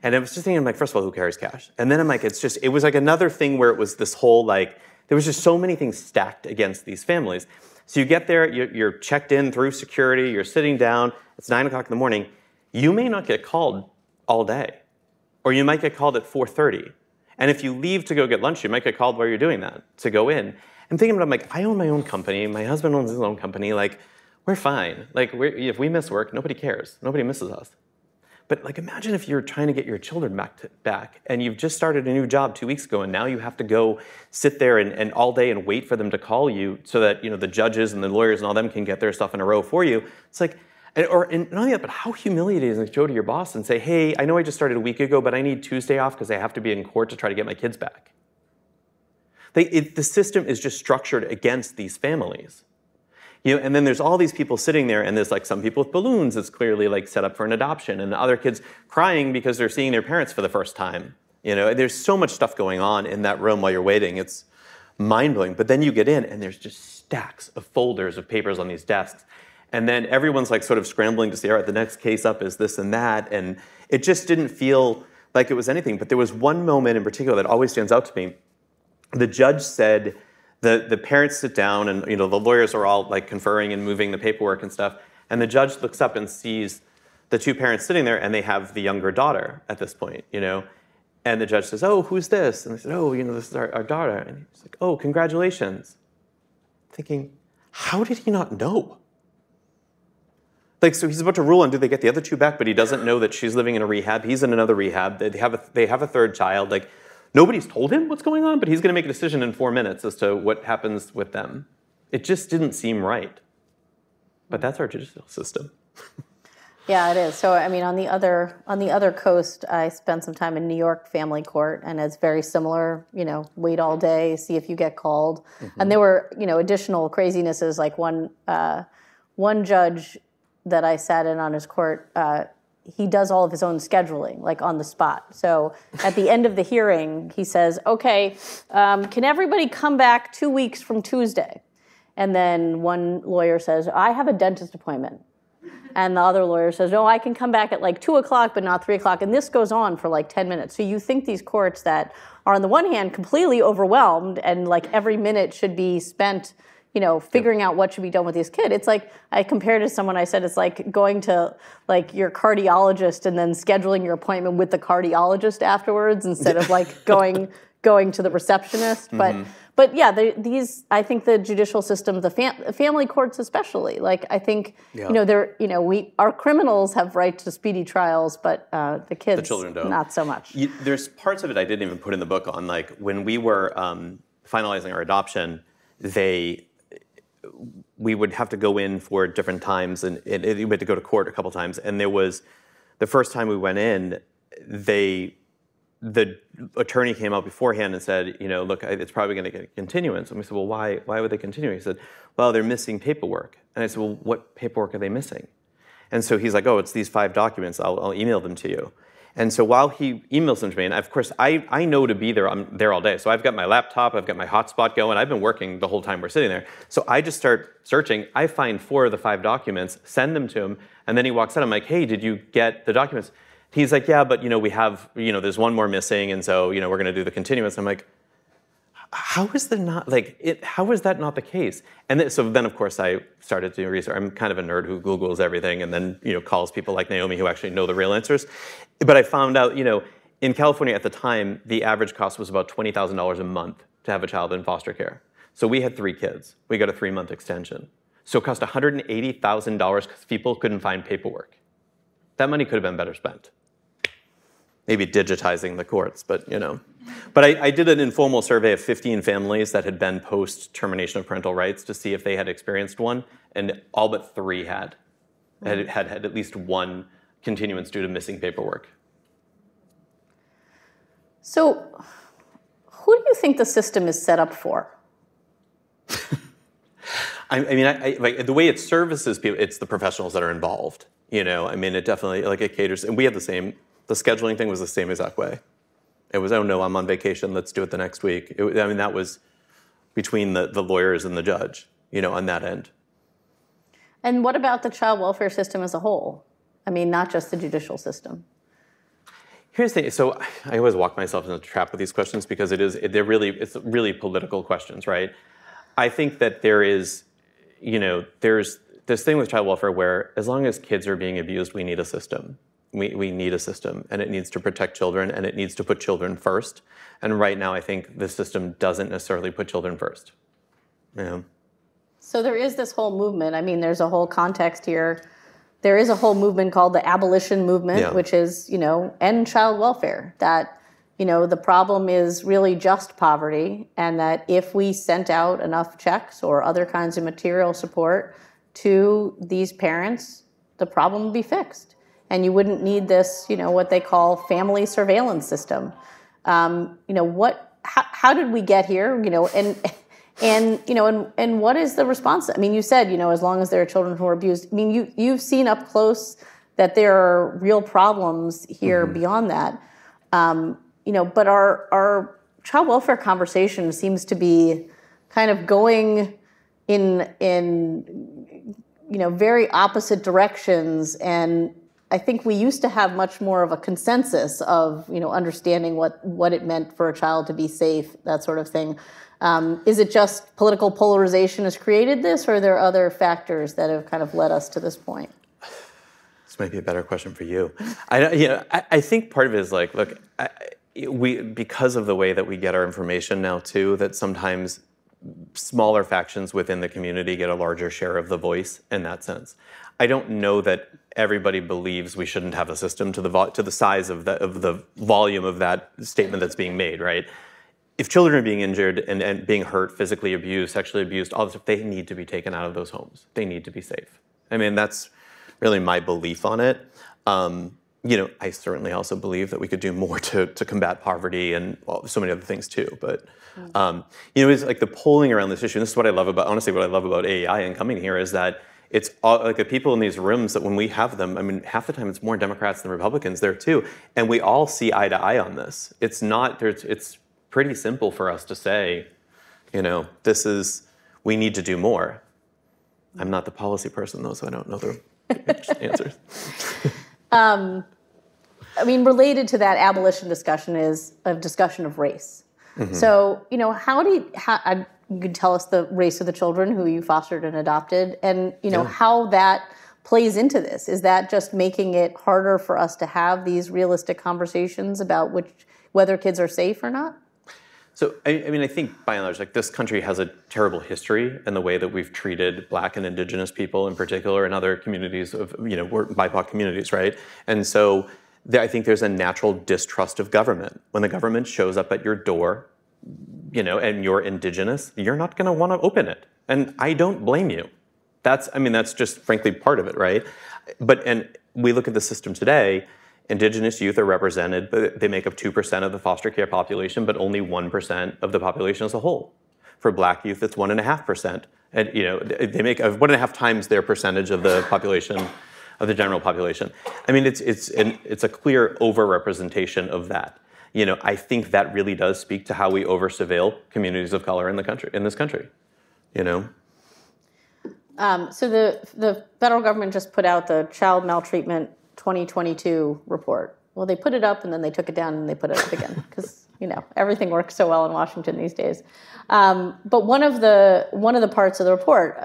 And I was just thinking, I'm like, first of all, who carries cash? And then I'm like, it's just, it was like another thing where it was this whole, like, there was just so many things stacked against these families. So you get there, you're checked in through security, you're sitting down, it's 9 o'clock in the morning. You may not get called all day, or you might get called at 4:30. And if you leave to go get lunch, you might get called while you're doing that to go in. I'm thinking about, I'm like, I own my own company, my husband owns his own company, like, we're fine. Like, if we miss work, nobody cares, nobody misses us. But like, imagine if you're trying to get your children back and you've just started a new job 2 weeks ago, and now you have to go sit there and all day and wait for them to call you so that, you know, the judges and the lawyers and all them can get their stuff in a row for you. It's like, and not only that, but how humiliating is it to go to your boss and say, hey, I know I just started a week ago, but I need Tuesday off because I have to be in court to try to get my kids back. The system is just structured against these families. You know, and then there's all these people sitting there, and there's like some people with balloons that's clearly like set up for an adoption, and the other kids crying because they're seeing their parents for the first time. You know, there's so much stuff going on in that room while you're waiting. It's mind-blowing. But then you get in, and there's just stacks of folders of papers on these desks. And then everyone's like sort of scrambling to see, all right, the next case up is this and that. And it just didn't feel like it was anything. But there was one moment in particular that always stands out to me. The judge said, The parents sit down, and you know the lawyers are all like conferring and moving the paperwork and stuff. And the judge looks up and sees the 2 parents sitting there, and they have the younger daughter at this point, you know. And the judge says, "Oh, who's this?" And they said, "Oh, you know, this is our daughter." And he's like, "Oh, congratulations." Thinking, how did he not know? Like, so he's about to rule on do they get the other 2 back, but he doesn't know that she's living in a rehab. He's in another rehab. They have a 3rd child. Like, nobody's told him what's going on, but he's going to make a decision in 4 minutes as to what happens with them. It just didn't seem right. But that's our judicial system. Yeah, it is. So, I mean, on the other coast, I spent some time in New York family court, and it's very similar, you know, wait all day, see if you get called. Mm-hmm. And there were, you know, additional crazinesses, like one judge that I sat in on his court, he does all of his own scheduling, like on the spot. So at the end of the hearing, he says, okay, can everybody come back 2 weeks from Tuesday? And then one lawyer says, I have a dentist appointment. And the other lawyer says, no, I can come back at like 2 o'clock, but not 3 o'clock. And this goes on for like 10 minutes. So you think these courts that are on the one hand completely overwhelmed and like every minute should be spent, you know, figuring out what should be done with this kid. It's like, I compared it to someone, I said, it's like going to like your cardiologist and then scheduling your appointment with the cardiologist afterwards instead of like going going to the receptionist. Mm-hmm. But yeah, these, I think the judicial system, the family courts especially, like I think, you know, they're, you know, our criminals have right to speedy trials, but the kids, the children don't. Not so much. There's parts of it I didn't even put in the book on, like when we were finalizing our adoption, we would have to go in for different times, and we had to go to court a couple times. And there was, the first time we went in, the attorney came out beforehand and said, you know, look, it's probably going to get a continuance. And we said, well, why would they continue? He said, well, they're missing paperwork. And I said, well, what paperwork are they missing? And so he's like, oh, it's these 5 documents. I'll email them to you. And so while he emails them to me, and of course, I know to be there, I'm there all day. So I've got my laptop, I've got my hotspot going, I've been working the whole time we're sitting there. So I just start searching. I find 4 of the 5 documents, send them to him, and then he walks out. I'm like, hey, did you get the documents? He's like, yeah, but, you know, we have, you know, there's 1 more missing, and so, you know, we're going to do the continuance. I'm like, how is that not the case? And so then, of course, I started doing research. I'm kind of a nerd who Googles everything and then, you know, calls people like Naomi who actually know the real answers. But I found out, you know, in California at the time, the average cost was about $20,000 a month to have a child in foster care. So we had 3 kids. We got a 3-month extension. So it cost $180,000 because people couldn't find paperwork. That money could have been better spent. Maybe digitizing the courts, but you know. But I did an informal survey of 15 families that had been post-termination of parental rights to see if they had experienced one, and all but 3 had at least 1 continuance due to missing paperwork. So who do you think the system is set up for? I mean, the way it services people, it's the professionals that are involved. You know, I mean, it definitely, like it caters, and we have the same. The scheduling thing was the same exact way. It was, oh no, I'm on vacation, let's do it the next week. I mean, that was between the lawyers and the judge, you know, on that end. And what about the child welfare system as a whole? I mean, not just the judicial system. Here's the thing, so I always walk myself in the trap with these questions because it's really political questions, right? I think that there is, you know, there's this thing with child welfare where as long as kids are being abused, we need a system. We need a system, and it needs to protect children, and it needs to put children first. And right now, I think the system doesn't necessarily put children first. Yeah. So there is this whole movement. I mean, there's a whole context here. There is a whole movement called the abolition movement, which is, you know, end child welfare. That, you know, the problem is really just poverty, and that if we sent out enough checks or other kinds of material support to these parents, the problem would be fixed. And you wouldn't need this, you know, what they call family surveillance system. You know, how did we get here? You know, and what is the response? I mean, you said, you know, as long as there are children who are abused. I mean, you've seen up close that there are real problems here beyond that. You know, but our child welfare conversation seems to be kind of going in you know, very opposite directions. And I think we used to have much more of a consensus of, you know, understanding what it meant for a child to be safe, that sort of thing. Is it just political polarization has created this, or are there other factors that have kind of led us to this point? This might be a better question for you. I think part of it is like, look, because of the way that we get our information now too, that sometimes smaller factions within the community get a larger share of the voice in that sense. I don't know that everybody believes we shouldn't have a system to the size of the volume of that statement that's being made, right? If children are being injured and being hurt, physically abused, sexually abused, all this stuff, they need to be taken out of those homes. They need to be safe. I mean, that's really my belief on it. You know, I certainly also believe that we could do more to combat poverty and so many other things too. But, you know, it's like the polling around this issue, and this is what I love about, honestly, what I love about AEI and coming here is that it's all, like the people in these rooms that when we have them, I mean, half the time it's more Democrats than Republicans there too. And we all see eye to eye on this. It's not, it's pretty simple for us to say, you know, this is, we need to do more. I'm not the policy person though, so I don't know the answers. I mean, related to that abolition discussion is a discussion of race. So, you know, you could tell us the race of the children who you fostered and adopted and, you know, how that plays into this. Is that just making it harder for us to have these realistic conversations about whether kids are safe or not? So, I mean, I think by and large, like, this country has a terrible history in the way that we've treated Black and Indigenous people in particular and other communities of, you know, BIPOC communities, right? And so I think there's a natural distrust of government. When the government shows up at your door, you know, and you're Indigenous, you're not going to want to open it. And I don't blame you. That's, I mean, that's just frankly part of it, right? But, and we look at the system today, Indigenous youth are represented, but they make up 2% of the foster care population, but only 1% of the population as a whole. For Black youth, it's 1.5%. And, you know, they make 1.5 times their percentage of the population, of the general population. I mean, it's a clear overrepresentation of that. You know, I think that really does speak to how we over-surveil communities of color in the country, in this country, you know? So the federal government just put out the Child Maltreatment 2022 report. Well, they put it up and then they took it down and they put it up again because, you know, everything works so well in Washington these days. But one of the parts of the report,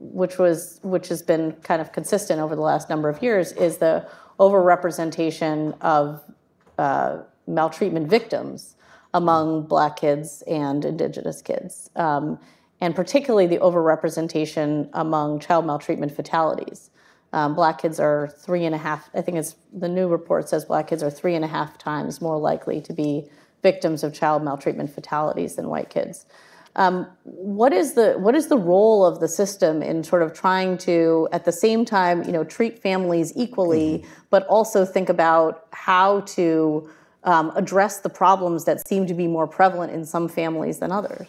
which has been kind of consistent over the last number of years, is the overrepresentation of maltreatment victims among Black kids and Indigenous kids, and particularly the overrepresentation among child maltreatment fatalities. Black kids are 3.5, I think it's the new report says Black kids are 3.5 times more likely to be victims of child maltreatment fatalities than white kids. What is the role of the system in sort of trying to, at the same time, you know, treat families equally, mm-hmm. but also think about how to address the problems that seem to be more prevalent in some families than others?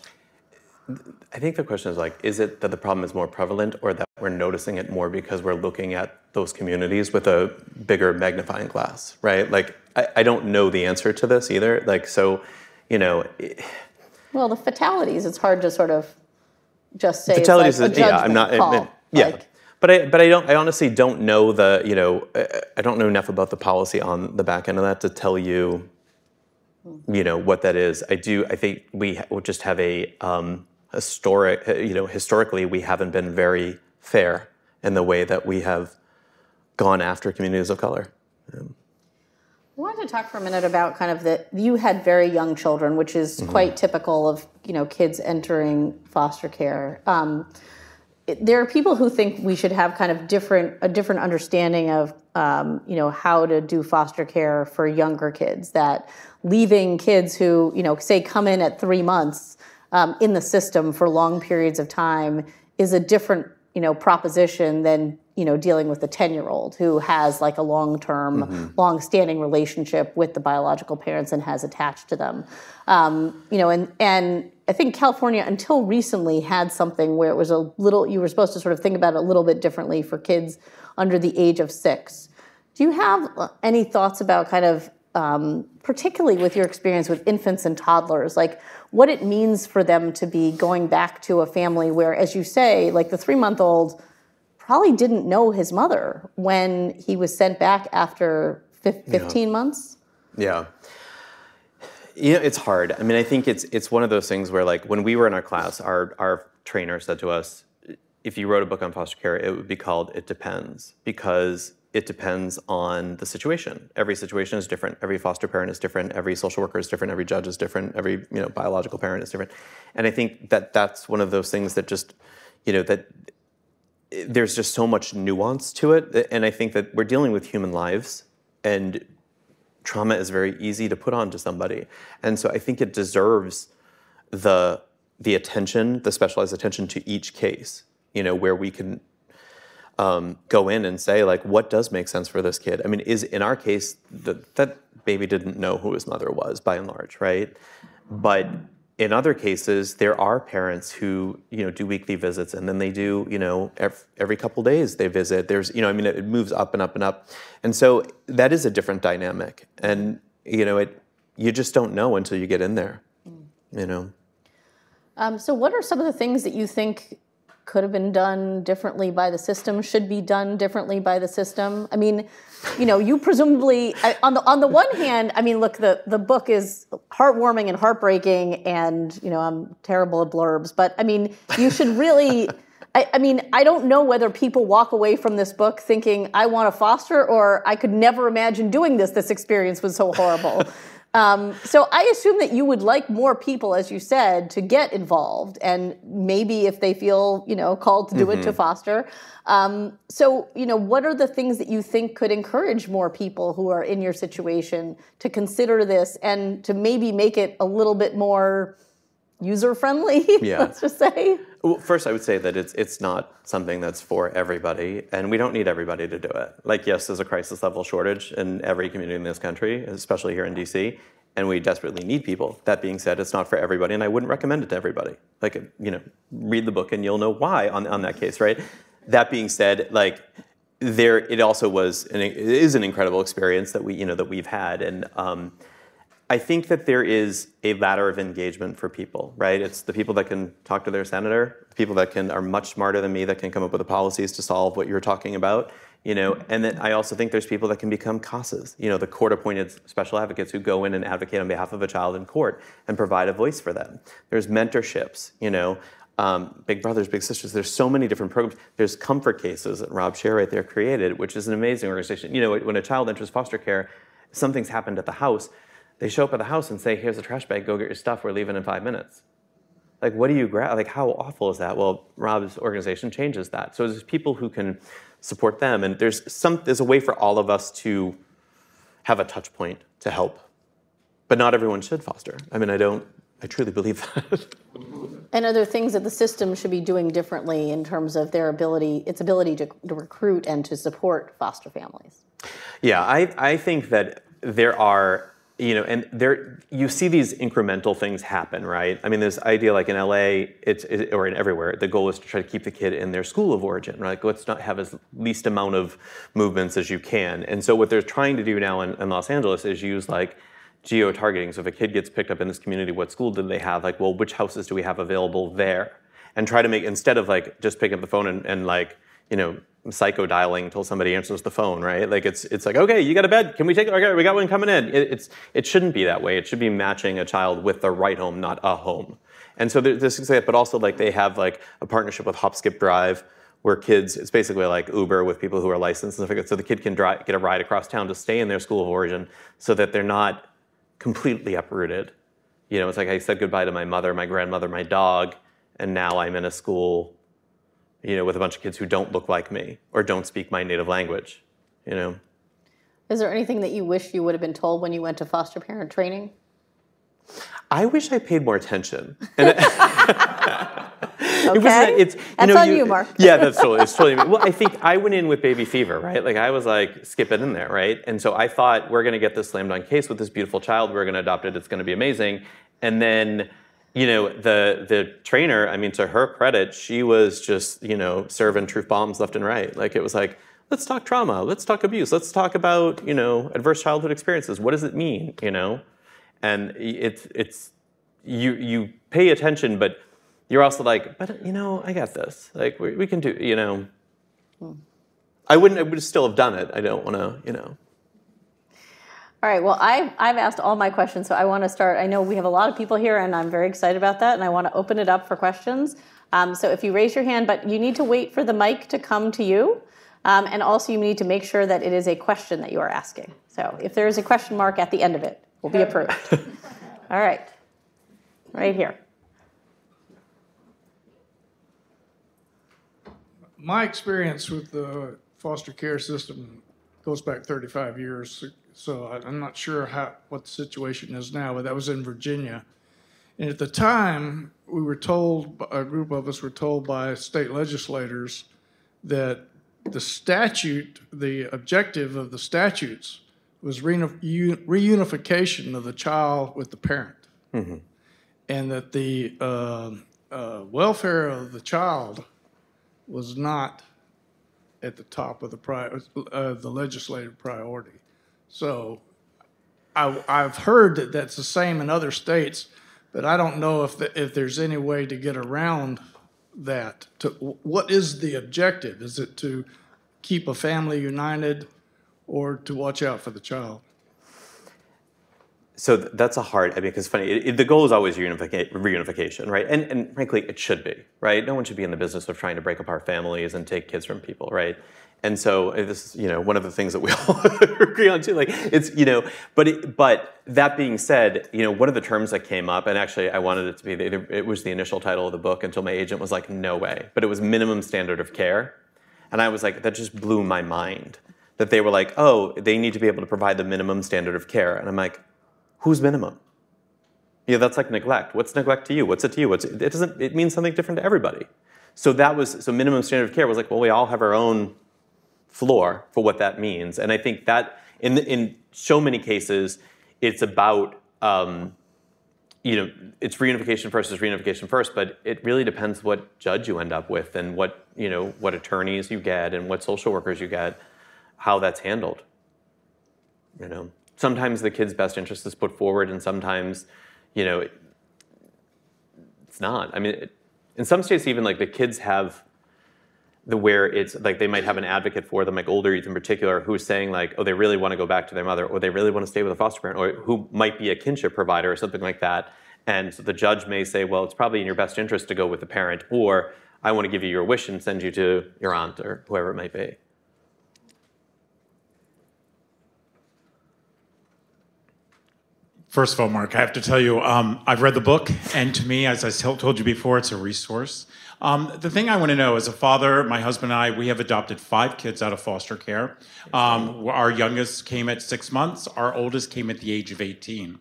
I think the question is, like, is it that the problem is more prevalent, or that we're noticing it more because we're looking at those communities with a bigger magnifying glass, right? Like, I don't know the answer to this either. Like, so, you know. Well, the fatalities, it's hard to sort of just say fatalities, like, is, yeah, I'm not, call. Yeah. Like, But I honestly don't know the, you know, I don't know enough about the policy on the back end of that to tell you, you know, what that is. I think we just have a historically, we haven't been very fair in the way that we have gone after communities of color. I wanted to talk for a minute about kind of you had very young children, which is mm-hmm. quite typical of, you know, kids entering foster care. There are people who think we should have kind of a different understanding of, you know, how to do foster care for younger kids, that leaving kids who, you know, say come in at 3 months in the system for long periods of time is a different, you know, proposition than, you know, dealing with the 10-year-old who has like a long-term, mm-hmm. long-standing relationship with the biological parents and has attached to them. You know, and I think California until recently had something where it was a little, you were supposed to sort of think about it a little bit differently for kids under the age of 6. Do you have any thoughts about kind of, particularly with your experience with infants and toddlers, like what it means for them to be going back to a family where, as you say, like the 3-month-old probably didn't know his mother when he was sent back after 15 months? Yeah. Yeah, it's hard. I mean, I think it's one of those things where, like, when we were in our class, our trainer said to us, if you wrote a book on foster care, it would be called It Depends, because it depends on the situation. Every situation is different. Every foster parent is different. Every social worker is different. Every judge is different. Every, you know, biological parent is different. And I think that that's one of those things that just, you know, that there's just so much nuance to it. And I think that we're dealing with human lives, and trauma is very easy to put onto somebody. And so I think it deserves the attention, the specialized attention to each case, you know, where we can go in and say, like, what does make sense for this kid? I mean, is, in our case, that baby didn't know who his mother was, by and large, right? But in other cases, there are parents who, you know, do weekly visits, and then they do, you know, every couple days they visit. There's, you know, I mean, it moves up and up and up. And so that is a different dynamic. And, you know, you just don't know until you get in there, you know. So what are some of the things that you think could have been done differently by the system, should be done differently by the system? I mean, you know, you presumably, on the one hand, I mean, look, the book is heartwarming and heartbreaking, and, you know, I'm terrible at blurbs, but I mean, you should really, I mean, I don't know whether people walk away from this book thinking, I want to foster, or I could never imagine doing this experience was so horrible. So I assume that you would like more people, as you said, to get involved, and maybe if they feel, you know, called to do it, to foster. So, you know, what are the things that you think could encourage more people who are in your situation to consider this and to maybe make it a little bit more user-friendly, let's just say? Well, first, I would say that it's not something that's for everybody, and we don't need everybody to do it. Like, yes, there's a crisis-level shortage in every community in this country, especially here in D.C., and we desperately need people. That being said, it's not for everybody, and I wouldn't recommend it to everybody. Like, you know, read the book, and you'll know why on that case, right? That being said, like, there, it also was, it is an incredible experience that we, you know, that we've had, and I think that there is a ladder of engagement for people, right? It's the people that can talk to their senator, people that are much smarter than me, that can come up with the policies to solve what you're talking about, you know. And then I also think there's people that can become CASAs, you know, the court-appointed special advocates who go in and advocate on behalf of a child in court and provide a voice for them. There's mentorships, you know. Big Brothers, Big Sisters, there's so many different programs. There's Comfort Cases that Rob Sherry there created, which is an amazing organization. You know, when a child enters foster care, something's happened at the house. They show up at the house and say, here's a trash bag, go get your stuff, we're leaving in 5 minutes. Like, what do you grab? Like, how awful is that? Well, Rob's organization changes that. So there's people who can support them, and there's a way for all of us to have a touch point to help. But not everyone should foster. I mean, I truly believe that. And are there things that the system should be doing differently in terms of their ability, its ability to recruit and to support foster families? Yeah, I think that there are, you know, and there you see these incremental things happen, right? I mean, this idea, like in LA, or in everywhere, the goal is to try to keep the kid in their school of origin, right? Like, let's not have as least amount of movements as you can. And so what they're trying to do now in Los Angeles is use like geo-targeting. So if a kid gets picked up in this community, what school did they have? Like, well, which houses do we have available there? And try to make, instead of like just picking up the phone and like, you know, psycho-dialing until somebody answers the phone, right? Like, it's like, okay, you got a bed, can we take it? Okay, we got one coming in. It shouldn't be that way. It should be matching a child with the right home, not a home. And so this is that, but also like they have like a partnership with Hop, Skip, Drive, where kids, it's basically like Uber with people who are licensed and stuff like that, so the kid can get a ride across town to stay in their school of origin so that they're not completely uprooted. You know, it's like I said goodbye to my mother, my grandmother, my dog, and now I'm in a school, you know, with a bunch of kids who don't look like me or don't speak my native language, you know. Is there anything that you wish you would have been told when you went to foster parent training? I wish I paid more attention. And okay, that's on you, Mark. Yeah, that's totally, it's totally. Well, I think I went in with baby fever, right? Like I was like, skip it in there, right? And so I thought, we're going to get this slam dunk case with this beautiful child. We're going to adopt it. It's going to be amazing. And then, you know, the trainer, I mean, to her credit, she was just, you know, serving truth bombs left and right. Like, it was like, let's talk trauma, let's talk abuse, let's talk about, you know, adverse childhood experiences. What does it mean, you know? And you pay attention, but you're also like, but, you know, I got this. Like, we can do, you know. I would still have done it. I don't want to, you know. All right, well, I've asked all my questions, so I want to start. I know we have a lot of people here, and I'm very excited about that, and I want to open it up for questions. So if you raise your hand, but you need to wait for the mic to come to you, and also you need to make sure that it is a question that you are asking. So if there is a question mark at the end of it, we'll be approved. All right, right here. My experience with the foster care system goes back 35 years. So I'm not sure what the situation is now, but that was in Virginia. And at the time, we were told, a group of us were told by state legislators that the statute, the objective of the statutes was reunification of the child with the parent. Mm-hmm. And that the welfare of the child was not at the top of the legislative priority. So I've heard that that's the same in other states, but I don't know if there's any way to get around that. What is the objective? Is it to keep a family united or to watch out for the child? So that's a hard, I mean, because it's funny, the goal is always reunification, right? And frankly, it should be, right? No one should be in the business of trying to break apart families and take kids from people, right? And so this is, one of the things that we all agree on too. Like it's, but that being said, one of the terms that came up, and actually I wanted it to be, it was the initial title of the book until my agent was like, no way. But it was minimum standard of care. And I was like, that just blew my mind. That they were like, oh, they need to be able to provide the minimum standard of care. And I'm like, who's minimum? That's like neglect. What's neglect to you? What's it to you? It means something different to everybody. So minimum standard of care was like, well, we all have our own floor for what that means. And I think that in so many cases, it's about, it's reunification first is reunification first, but it really depends what judge you end up with and what, what attorneys you get and what social workers you get, how that's handled. Sometimes the kid's best interest is put forward and sometimes, it's not. I mean, in some states even like the kids have where it's like they might have an advocate for them, like older youth in particular, who's saying like, oh, they really want to go back to their mother, or they really want to stay with a foster parent, or who might be a kinship provider or something like that. And so the judge may say, well, it's probably in your best interest to go with the parent, or I want to give you your wish and send you to your aunt or whoever it might be. First of all, Mark, I have to tell you, I've read the book, and to me, as I told you before, it's a resource. The thing I want to know, as a father, my husband and I, we have adopted 5 kids out of foster care. Our youngest came at 6 months, our oldest came at the age of 18.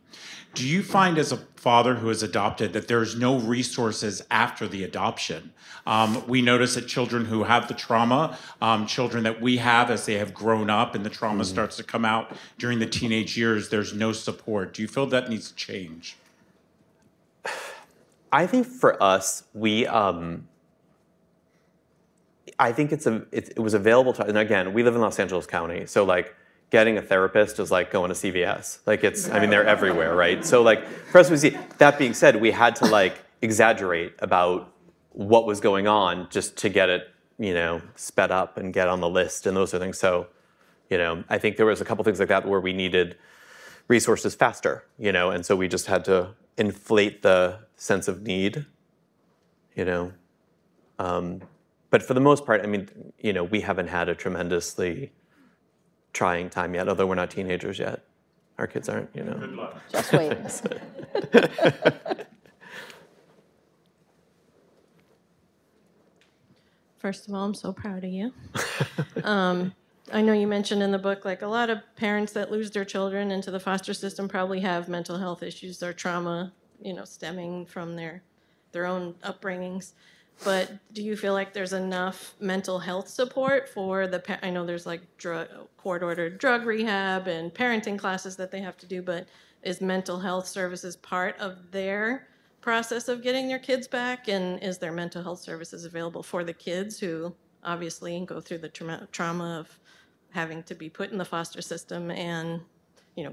Do you find as a father who has adopted that there's no resources after the adoption? We notice that children who have the trauma, children that we have as they have grown up and the trauma starts to come out during the teenage years, there's no support. Do you feel that needs to change? I think for us, I think it was available to, and again, we live in Los Angeles County, so like, getting a therapist is like going to CVS. Like it's, I mean, they're everywhere, right? So like, for us, we see, that being said, we had to like exaggerate about what was going on just to get it, sped up and get on the list and those sort of things. So, I think there was a couple things like that where we needed resources faster, and so we just had to inflate the sense of need, But for the most part, I mean, we haven't had a tremendously trying time yet, although we're not teenagers yet. Our kids aren't, Good luck. Just wait. First of all, I'm so proud of you. I know you mentioned in the book, like a lot of parents that lose their children into the foster system probably have mental health issues or trauma, stemming from their own upbringings. But do you feel like there's enough mental health support for the parents? I know there's like court-ordered drug rehab and parenting classes that they have to do, but is mental health services part of their process of getting their kids back? And is there mental health services available for the kids who obviously go through the trauma of having to be put in the foster system and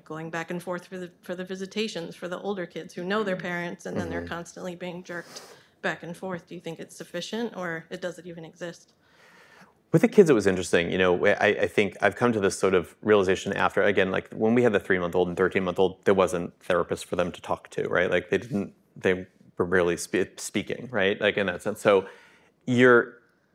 going back and forth for the visitations for the older kids who know their parents and then they're constantly being jerked back and forth? Do you think it's sufficient, or it doesn't even exist? With the kids, it was interesting. I think I've come to this sort of realization after, again, like when we had the 3-month-old and 13-month-old, there wasn't therapists for them to talk to, right? Like they were really speaking, right? Like in that sense.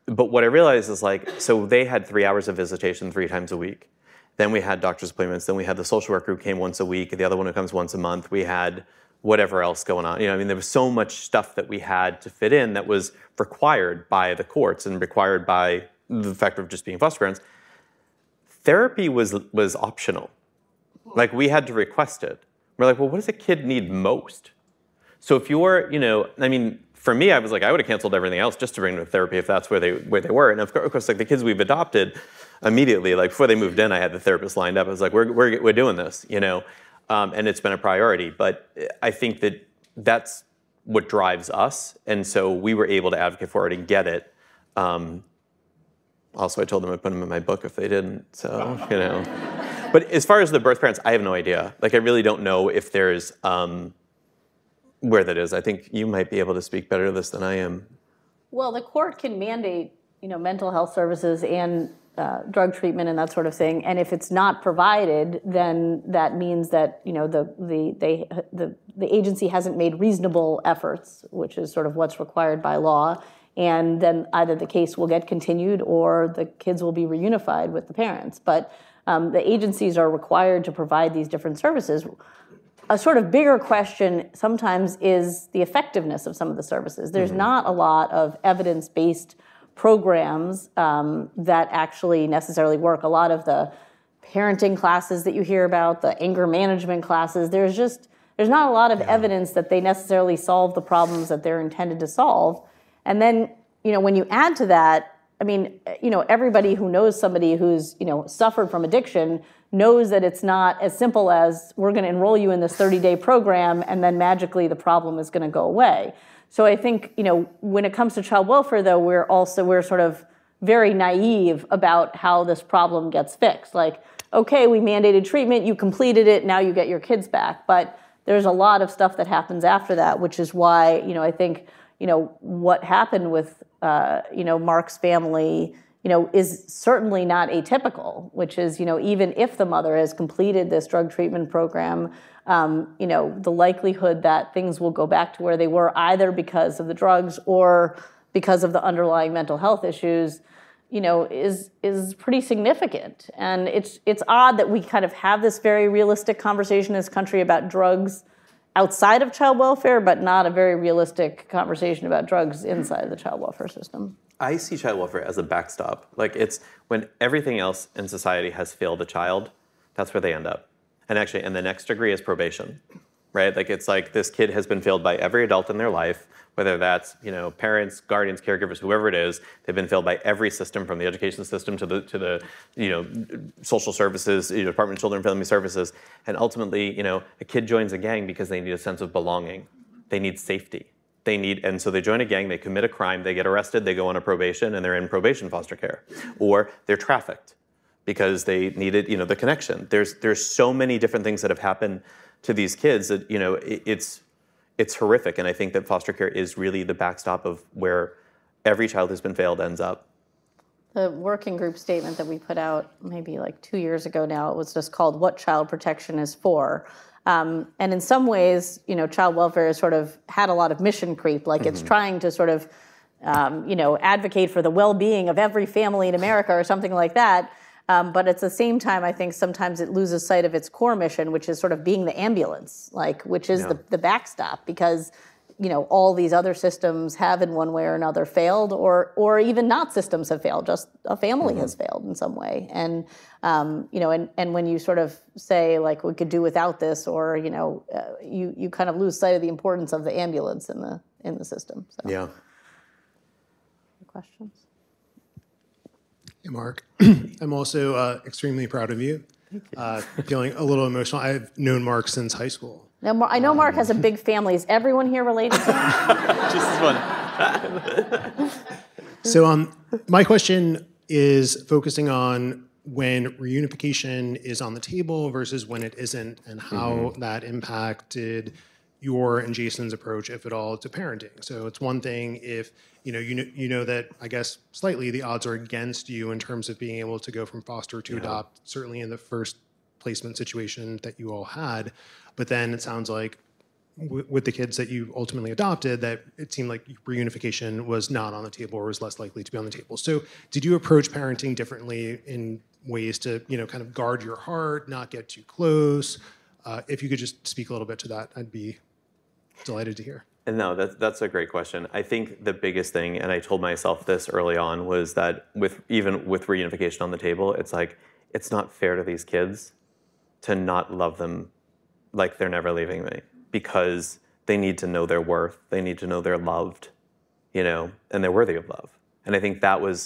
But what I realized is so they had 3 hours of visitation 3 times a week. Then we had doctor's appointments. Then we had the social worker who came once a week, the other one who comes once a month. We had whatever else going on. There was so much stuff that we had to fit in that was required by the courts and required by the fact of just being foster parents. Therapy was optional. Like, we had to request it. We're like, well, what does a kid need most? So if you're, for me, I was like, I would have canceled everything else just to bring them to therapy if that's where they were. And of course, like the kids we've adopted, immediately, like before they moved in, I had the therapist lined up. I was like, we're doing this, And it's been a priority. But I think that that's what drives us. And so we were able to advocate for it and get it. Also, I told them I'd put them in my book if they didn't. So, But as far as the birth parents, I have no idea. Like, I really don't know if there's where that is. I think you might be able to speak better to this than I am. Well, the court can mandate, mental health services and drug treatment and that sort of thing, and if it's not provided, then that means that the agency hasn't made reasonable efforts, which is sort of what's required by law, And then either the case will get continued or the kids will be reunified with the parents. But the agencies are required to provide these different services. A sort of bigger question sometimes is the effectiveness of some of the services. There's not a lot of evidence-based programs that actually necessarily work. A lot of the parenting classes that you hear about, the anger management classes, there's not a lot of evidence that they necessarily solve the problems that they're intended to solve. And then, you know, when you add to that, I mean, you know, everybody who knows somebody who's, you know, suffered from addiction knows that it's not as simple as we're going to enroll you in this 30-day program and then magically the problem is going to go away. So I think, you know, when it comes to child welfare, though, we're sort of very naive about how this problem gets fixed. Like, okay, we mandated treatment, you completed it, now you get your kids back. But there's a lot of stuff that happens after that, which is why, you know, I think, you know, what happened with, you know, Mark's family, you know, is certainly not atypical, which is, you know, even if the mother has completed this drug treatment program, you know, the likelihood that things will go back to where they were either because of the drugs or because of the underlying mental health issues, you know, is pretty significant. And it's odd that we kind of have this very realistic conversation in this country about drugs outside of child welfare, but not a very realistic conversation about drugs inside the child welfare system. I see child welfare as a backstop. Like, it's when everything else in society has failed a child, that's where they end up. And actually, and the next degree is probation, right? Like, it's like this kid has been failed by every adult in their life, whether that's, you know, parents, guardians, caregivers, whoever it is. They've been failed by every system, from the education system to the you know, social services, you know, Department of Children and Family Services. And ultimately, you know, a kid joins a gang because they need a sense of belonging. They need safety. They need, and so they join a gang, they commit a crime, they get arrested, they go on a probation, and they're in probation foster care. Or they're trafficked because they needed, you know, the connection. There's so many different things that have happened to these kids that, you know, it's horrific. And I think that foster care is really the backstop of where every child who's been failed ends up. The working group statement that we put out maybe like 2 years ago now, it was just called What Child Protection Is For. And in some ways, you know, child welfare has sort of had a lot of mission creep. Like, it's trying to sort of, you know, advocate for the well-being of every family in America or something like that. But at the same time, I think sometimes it loses sight of its core mission, which is sort of being the ambulance, like, which is the backstop, because, you know, all these other systems have in one way or another failed, or even not systems have failed, just a family has failed in some way. And, you know, and when you sort of say, like, we could do without this, or, you know, you kind of lose sight of the importance of the ambulance in the system. So. Yeah. Questions? Hey, Mark. I'm also extremely proud of you. Thank you. Feeling a little emotional. I've known Mark since high school. Now, I know Mark has a big family. Is everyone here related to him? Just one. So my question is focusing on when reunification is on the table versus when it isn't, and how that impacted your and Jason's approach, if at all, to parenting. So it's one thing if you know that, I guess, slightly the odds are against you in terms of being able to go from foster to adopt, certainly in the first placement situation that you all had. But then it sounds like with the kids that you ultimately adopted, that it seemed like reunification was not on the table or was less likely to be on the table. So did you approach parenting differently in ways to, you know, kind of guard your heart, not get too close? If you could just speak a little bit to that, I'd be delighted to hear. No, that's a great question. I think the biggest thing, and I told myself this early on, was that even with reunification on the table, it's like, it's not fair to these kids to not love them like they're never leaving me, because they need to know their worth. They need to know they're loved, you know, and they're worthy of love. And I think that's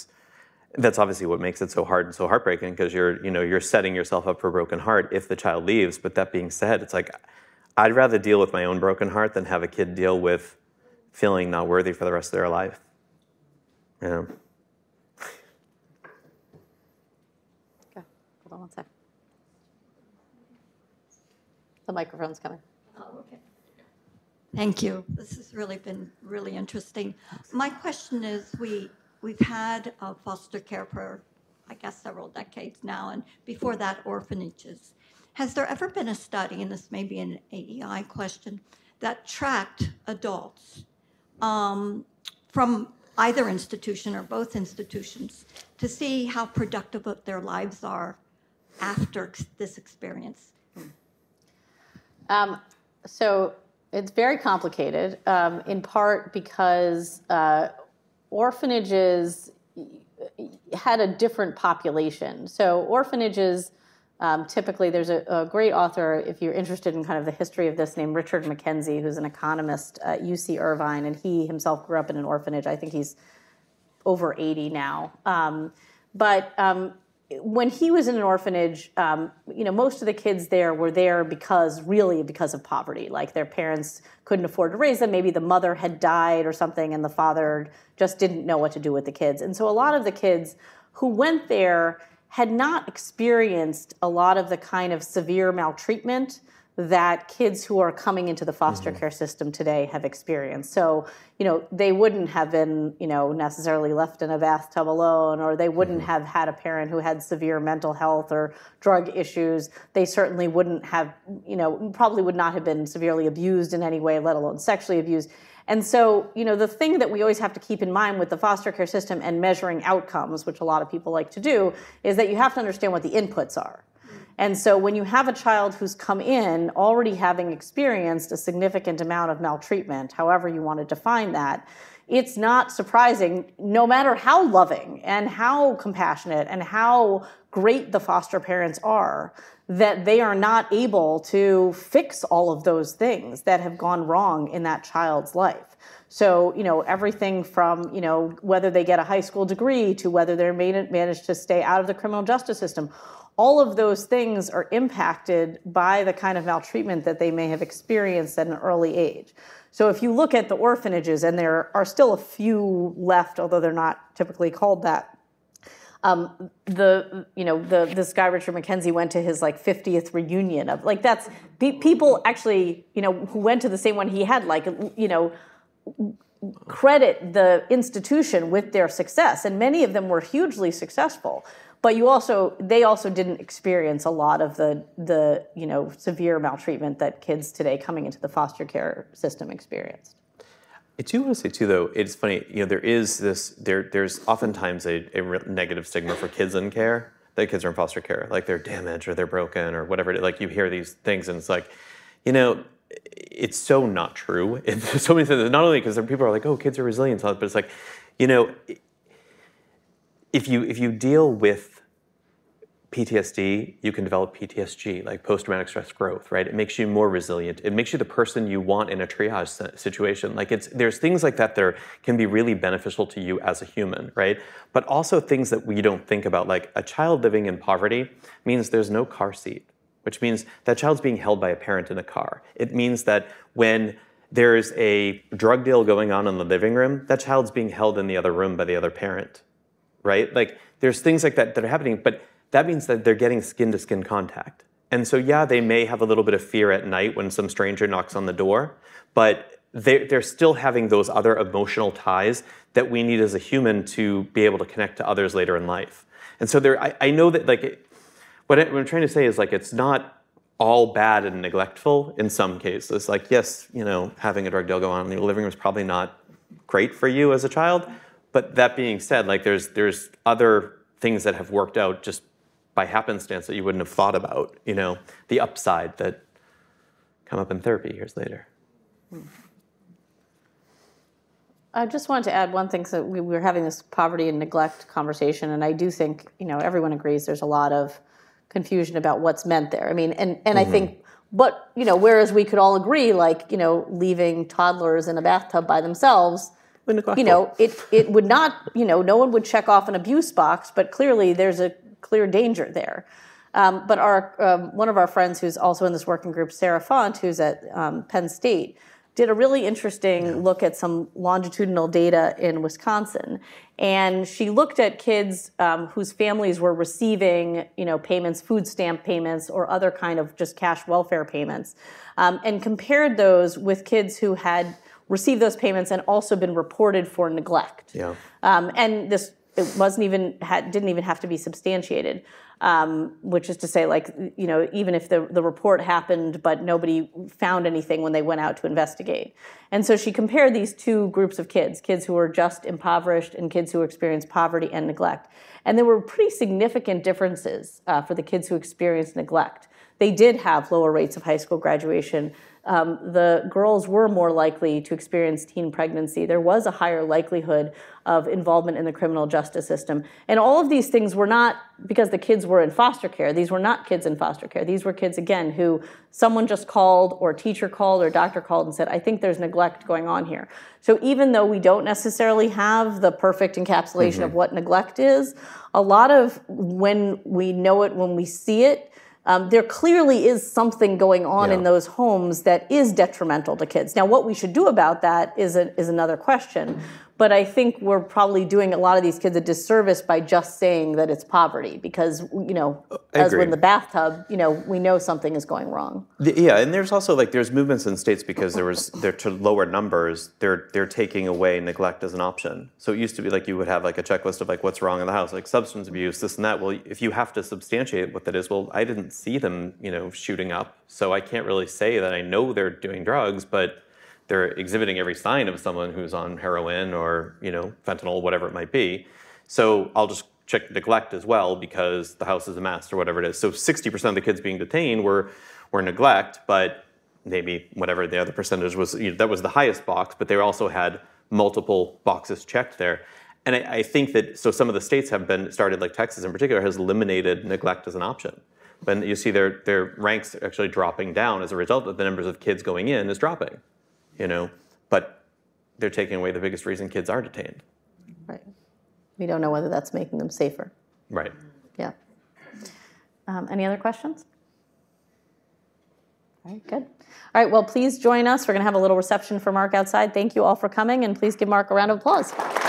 obviously what makes it so hard and so heartbreaking, because you're setting yourself up for a broken heart if the child leaves. But that being said, it's like, I'd rather deal with my own broken heart than have a kid deal with feeling not worthy for the rest of their life. You know? Okay, hold on one sec. The microphone's coming. Oh, okay. Thank you. This has really been really interesting. My question is, we've had foster care for, I guess, several decades now, and before that, orphanages. Has there ever been a study, and this may be an AEI question, that tracked adults from either institution or both institutions to see how productive their lives are after this experience? So it's very complicated, in part because orphanages had a different population. So orphanages, typically, there's a great author, if you're interested in kind of the history of this, named Richard McKenzie, who's an economist at UC Irvine, and he himself grew up in an orphanage. I think he's over 80 now. When he was in an orphanage, you know, most of the kids there were there because, really, because of poverty. Like, their parents couldn't afford to raise them. Maybe the mother had died or something, and the father just didn't know what to do with the kids. And so a lot of the kids who went there had not experienced a lot of the kind of severe maltreatment that kids who are coming into the foster care system today have experienced. So, you know, they wouldn't have been, you know, necessarily left in a bathtub alone, or they wouldn't have had a parent who had severe mental health or drug issues. They certainly wouldn't have, you know, probably would not have been severely abused in any way, let alone sexually abused. And so, you know, the thing that we always have to keep in mind with the foster care system and measuring outcomes, which a lot of people like to do, is that you have to understand what the inputs are. And so when you have a child who's come in already having experienced a significant amount of maltreatment, however you want to define that, it's not surprising, no matter how loving and how compassionate and how great the foster parents are, that they are not able to fix all of those things that have gone wrong in that child's life. So, you know, everything from, you know, whether they get a high school degree to whether they're managed to stay out of the criminal justice system, all of those things are impacted by the kind of maltreatment that they may have experienced at an early age. So if you look at the orphanages, and there are still a few left, although they're not typically called that, this guy Richard McKenzie went to his like 50th reunion of like that's people actually, you know, who went to the same one he had, like, you know, credit the institution with their success, and many of them were hugely successful. But they also didn't experience a lot of the you know, severe maltreatment that kids today coming into the foster care system experienced. I do want to say, too, though, it's funny, you know, there's oftentimes a negative stigma for kids in care, that kids are in foster care, like they're damaged or they're broken or whatever. Like, you hear these things and it's like, you know, it's so not true. It's so many things, not only because people are like, oh, kids are resilient, but it's like, you know, if you deal with PTSD, you can develop PTSG, like post-traumatic stress growth, right? It makes you more resilient. It makes you the person you want in a triage situation. Like, there's things like that that can be really beneficial to you as a human, right? But also things that we don't think about, like a child living in poverty means there's no car seat, which means that child's being held by a parent in a car. It means that when there's a drug deal going on in the living room, that child's being held in the other room by the other parent, right? Like, there's things like that that are happening, but that means that they're getting skin-to-skin contact. And so, yeah, they may have a little bit of fear at night when some stranger knocks on the door, but they're still having those other emotional ties that we need as a human to be able to connect to others later in life. And so I know that, like, what I'm trying to say is, like, it's not all bad and neglectful in some cases. Like, yes, you know, having a drug deal go on in your living room is probably not great for you as a child, but that being said, like, there's other things that have worked out just by happenstance that you wouldn't have thought about, you know, the upside that come up in therapy years later. I just wanted to add one thing. So we were having this poverty and neglect conversation, and I do think, you know, everyone agrees there's a lot of confusion about what's meant there. I mean, and I think, but, you know, whereas we could all agree, like, you know, leaving toddlers in a bathtub by themselves, you know, it would not, you know, no one would check off an abuse box, but clearly there's a clear danger there. But one of our friends who's also in this working group, Sarah Font, who's at Penn State, did a really interesting look at some longitudinal data in Wisconsin. And she looked at kids whose families were receiving, you know, payments, food stamp payments, or other kind of just cash welfare payments, and compared those with kids who had received those payments and also been reported for neglect. Yeah. And this It wasn't even didn't even have to be substantiated, which is to say, like, you know, even if the report happened, but nobody found anything when they went out to investigate. And so she compared these two groups of kids, kids who were just impoverished and kids who experienced poverty and neglect. And there were pretty significant differences for the kids who experienced neglect. They did have lower rates of high school graduation. The girls were more likely to experience teen pregnancy. There was a higher likelihood of involvement in the criminal justice system. And all of these things were not because the kids were in foster care. These were not kids in foster care. These were kids, again, who someone just called or a teacher called or a doctor called and said, I think there's neglect going on here. So even though we don't necessarily have the perfect encapsulation of what neglect is, a lot of when we know it, when we see it, there clearly is something going on in those homes that is detrimental to kids. Now, what we should do about that is another question. But I think we're probably doing a lot of these kids a disservice by just saying that it's poverty because, you know, as we're in the bathtub, you know, we know something is going wrong. Yeah, and there's also, like, there's movements in states because there to lower numbers, they're taking away neglect as an option. So it used to be like you would have like a checklist of like what's wrong in the house, like substance abuse, this and that. Well, if you have to substantiate what that is, well, I didn't see them, you know, shooting up, so I can't really say that I know they're doing drugs, but they're exhibiting every sign of someone who's on heroin or, you know, fentanyl, whatever it might be. So I'll just check neglect as well because the house is amassed or whatever it is. So 60% of the kids being detained were neglect, but maybe whatever the other percentage was, you know, that was the highest box, but they also had multiple boxes checked there. And I think that, so some of the states have been started, like Texas in particular, has eliminated neglect as an option. But you see their ranks actually dropping down as a result of the numbers of kids going in is dropping. You know, but they're taking away the biggest reason kids are detained. Right. We don't know whether that's making them safer. Right. Yeah. Any other questions? All right, good. All right, well, please join us. We're going to have a little reception for Mark outside. Thank you all for coming, and please give Mark a round of applause.